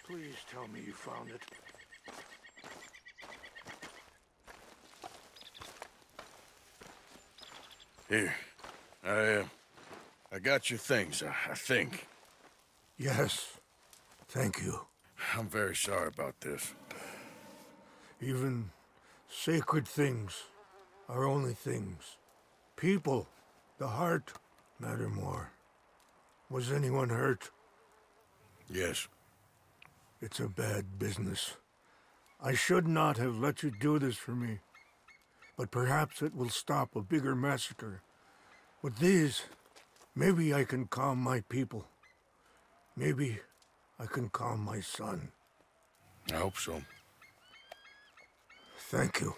Please tell me you found it. Here. I, uh, I got your things, I, I think. Yes. Thank you. I'm very sorry about this. Even sacred things are only things. People, the heart, matter more. Was anyone hurt? Yes. It's a bad business. I should not have let you do this for me. But perhaps it will stop a bigger massacre. With these, maybe I can calm my people. Maybe I can calm my son. I hope so. Thank you.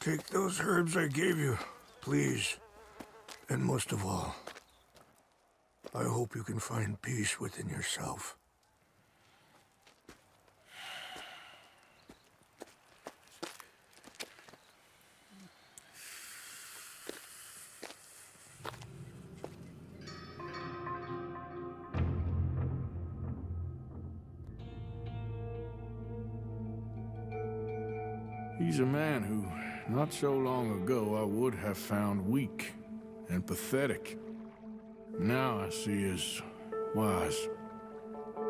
Take those herbs I gave you, please. And most of all, I hope you can find peace within yourself. He's a man who, not so long ago, I would have found weak and pathetic. Now I see as wise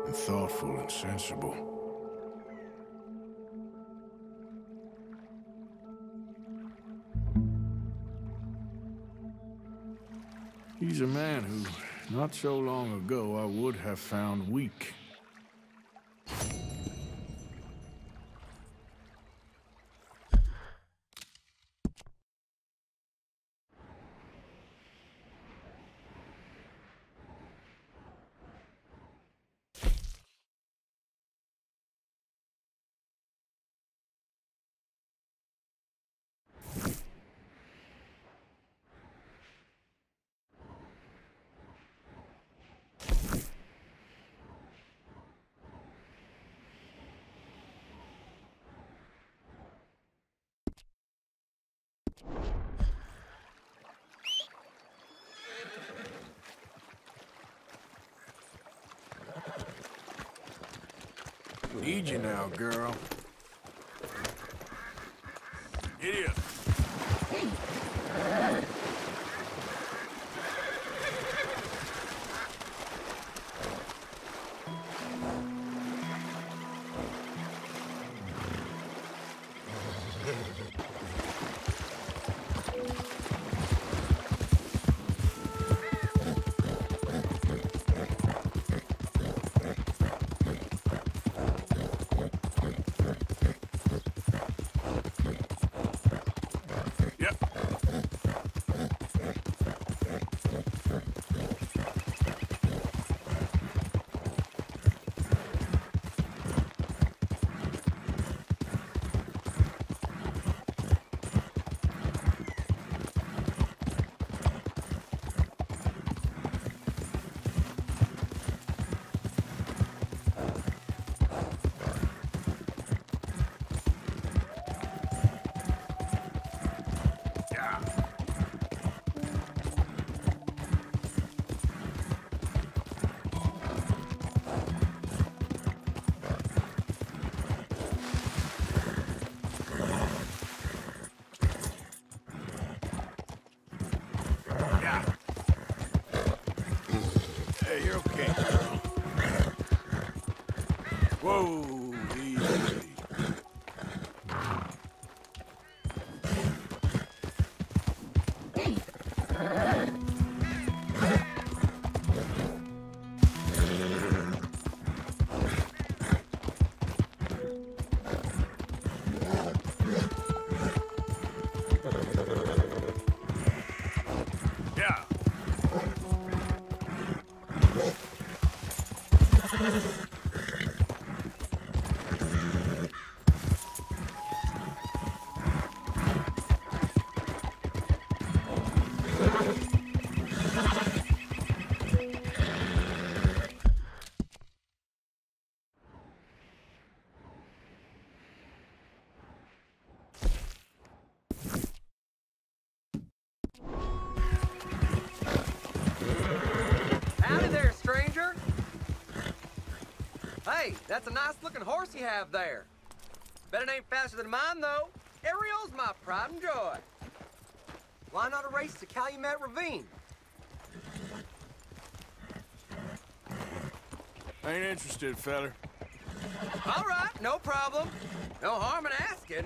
and thoughtful and sensible. He's a man who, not so long ago, I would have found weak. Need you now, girl. Idiot. Hey, that's a nice looking horse you have there. Bet it ain't faster than mine, though. Ariel's my pride and joy. Why not a race to Calumet Ravine? Ain't interested, feller. All right, no problem. No harm in asking.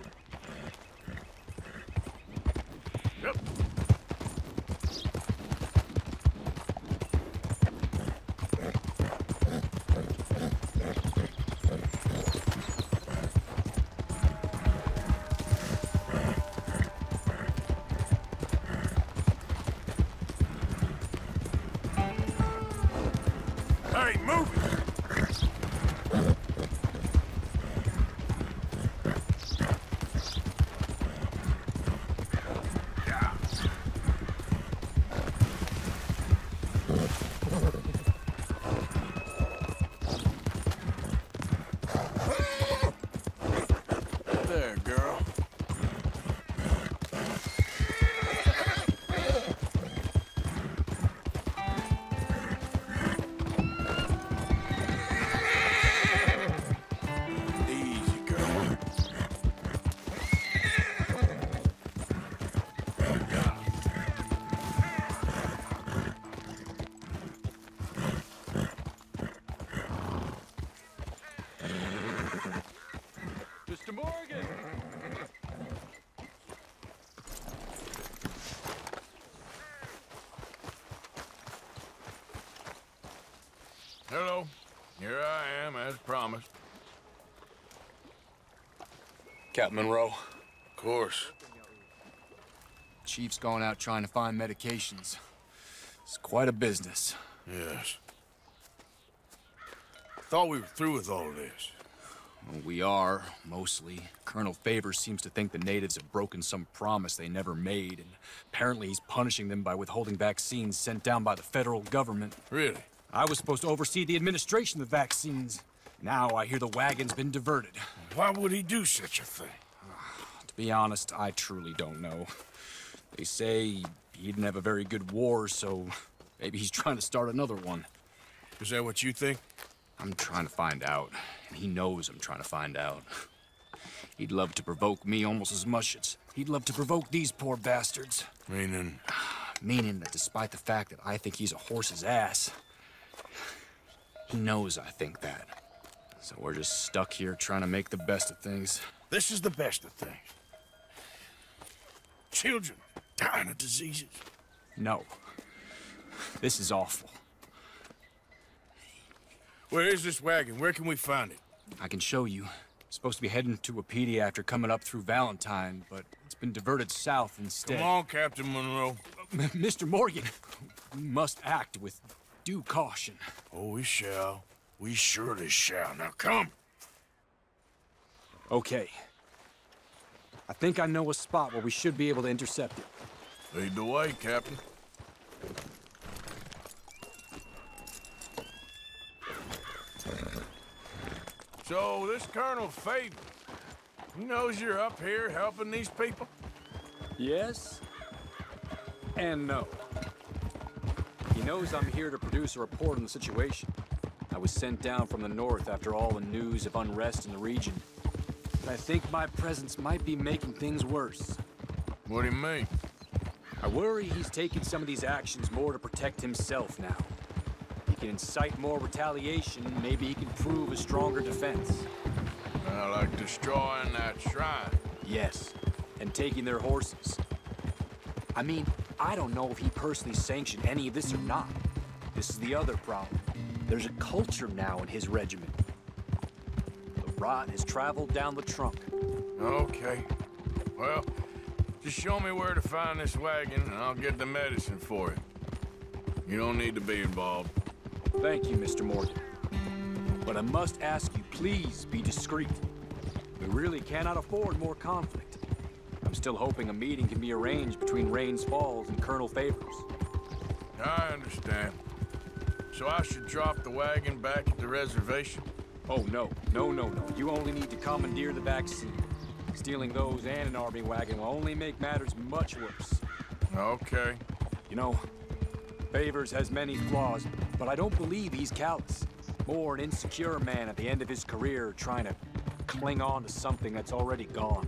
Yep. Hello. Here I am, as promised. Captain Monroe. Of course. Chief's gone out trying to find medications. It's quite a business. Yes. I thought we were through with all this. Well, we are, mostly. Colonel Favors seems to think the natives have broken some promise they never made, and apparently he's punishing them by withholding vaccines sent down by the federal government. Really? I was supposed to oversee the administration of the vaccines. Now I hear the wagon's been diverted. Why would he do such a thing? To be honest, I truly don't know. They say he didn't have a very good war, so maybe he's trying to start another one. Is that what you think? I'm trying to find out, and he knows I'm trying to find out. He'd love to provoke me almost as much as he'd love to provoke these poor bastards. Meaning? Meaning that despite the fact that I think he's a horse's ass, he knows I think that. So we're just stuck here trying to make the best of things. This is the best of things. Children dying of diseases. No. This is awful. Where is this wagon? Where can we find it? I can show you. It's supposed to be heading to Wapiti after coming up through Valentine, but it's been diverted south instead. Come on, Captain Monroe. M- Mister Morgan, we must act with due caution. Oh, we shall. We surely shall. Now come! Okay. I think I know a spot where we should be able to intercept it. Lead the way, Captain. So, this Colonel Favors, he knows you're up here helping these people? Yes, and no. He knows I'm here to produce a report on the situation. I was sent down from the north after all the news of unrest in the region. But I think my presence might be making things worse. What do you mean? I worry he's taking some of these actions more to protect himself now. He can incite more retaliation, maybe he can prove a stronger defense. Uh, like destroying that shrine. Yes, and taking their horses. I mean, I don't know if he personally sanctioned any of this or not. This is the other problem. There's a culture now in his regiment. The rot has traveled down the trunk. Okay. Well, just show me where to find this wagon, and I'll get the medicine for it. You don't need to be involved. Thank you, Mister Morgan. But I must ask you, please be discreet. We really cannot afford more conflict. I'm still hoping a meeting can be arranged between Rains Falls and Colonel Favors. I understand. So I should drop the wagon back at the reservation? Oh, no. No, no, no. You only need to commandeer the vaccine. Stealing those and an army wagon will only make matters much worse. Okay. You know, Favors has many flaws, but I don't believe he's callous. Or an insecure man at the end of his career trying to cling on to something that's already gone.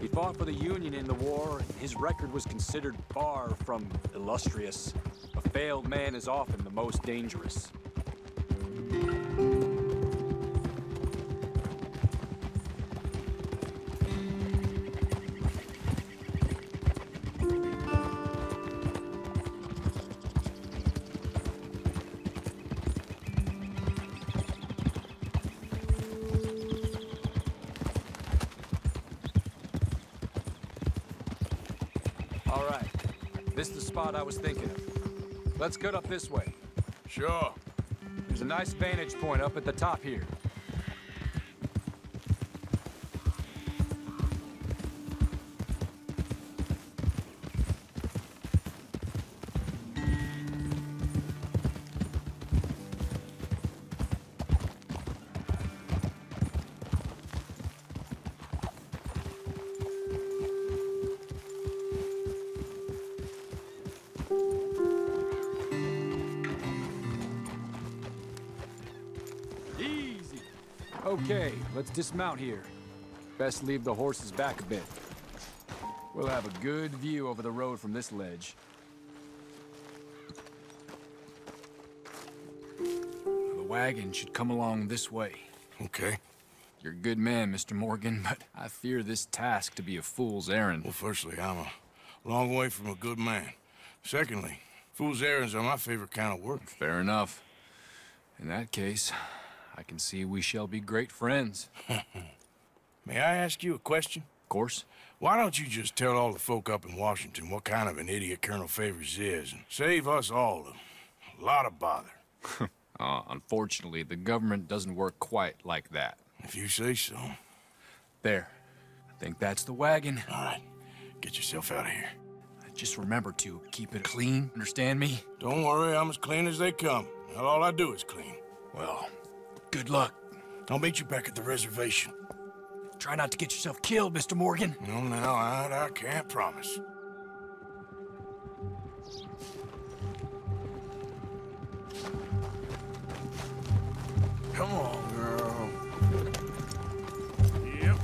He fought for the Union in the war, and his record was considered far from illustrious. A failed man is often the most dangerous. I was thinking of. Let's cut up this way. Sure. There's a nice vantage point up at the top here. Okay, let's dismount here. Best leave the horses back a bit. We'll have a good view over the road from this ledge. The wagon should come along this way. Okay. You're a good man, Mister Morgan, but I fear this task to be a fool's errand. Well, firstly, I'm a long way from a good man. Secondly, fool's errands are my favorite kind of work. Fair enough. In that case, I can see we shall be great friends. May I ask you a question? Of course. Why don't you just tell all the folk up in Washington what kind of an idiot Colonel Favors is and save us all a lot of bother? uh, unfortunately, the government doesn't work quite like that. If you say so. There. I think that's the wagon. All right. Get yourself out of here. Just remember to keep it clean. Understand me? Don't worry. I'm as clean as they come. Not all I do is clean. Well, good luck. I'll meet you back at the reservation. Try not to get yourself killed, Mister Morgan. No, no, I, I can't promise. Come on, girl. Yep.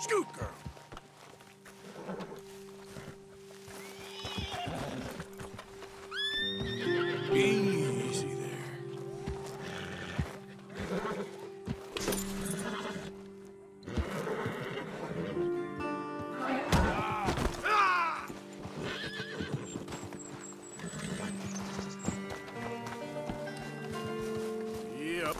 Scoot, girl. Easy there. Yep.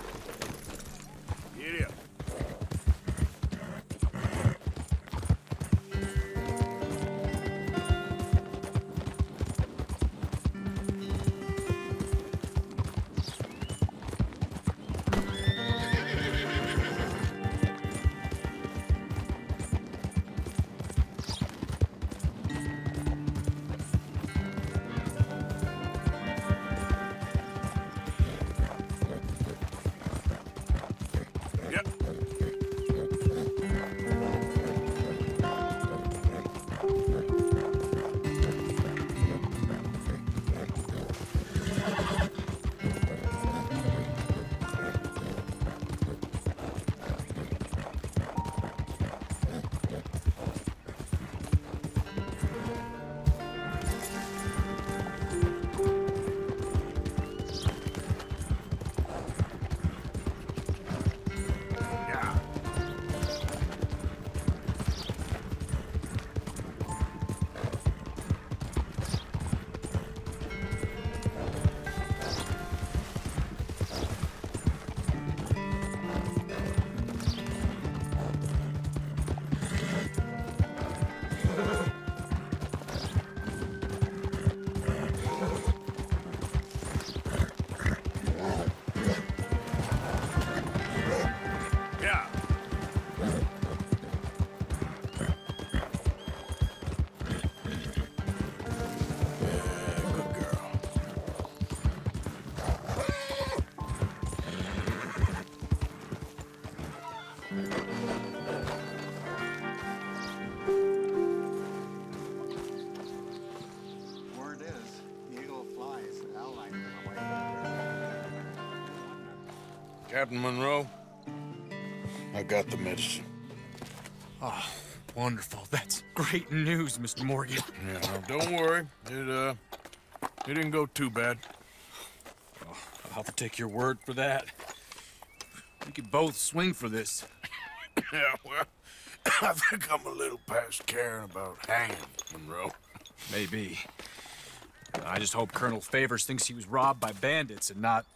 Captain Monroe, I got the medicine. Oh, wonderful. That's great news, Mister Morgan. Yeah, no, don't worry. It, uh, it didn't go too bad. Oh, I'll have to take your word for that. We could both swing for this. Yeah, well, I think I'm a little past caring about hanging, Monroe. Maybe. I just hope Colonel Favors thinks he was robbed by bandits and not...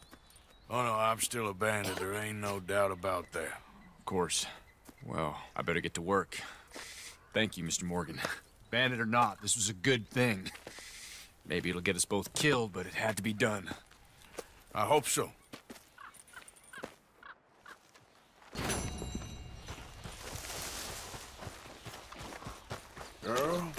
Oh, no, I'm still a bandit. There ain't no doubt about that. Of course. Well, I better get to work. Thank you, Mister Morgan. Bandit or not, this was a good thing. Maybe it'll get us both killed, but it had to be done. I hope so. Girl?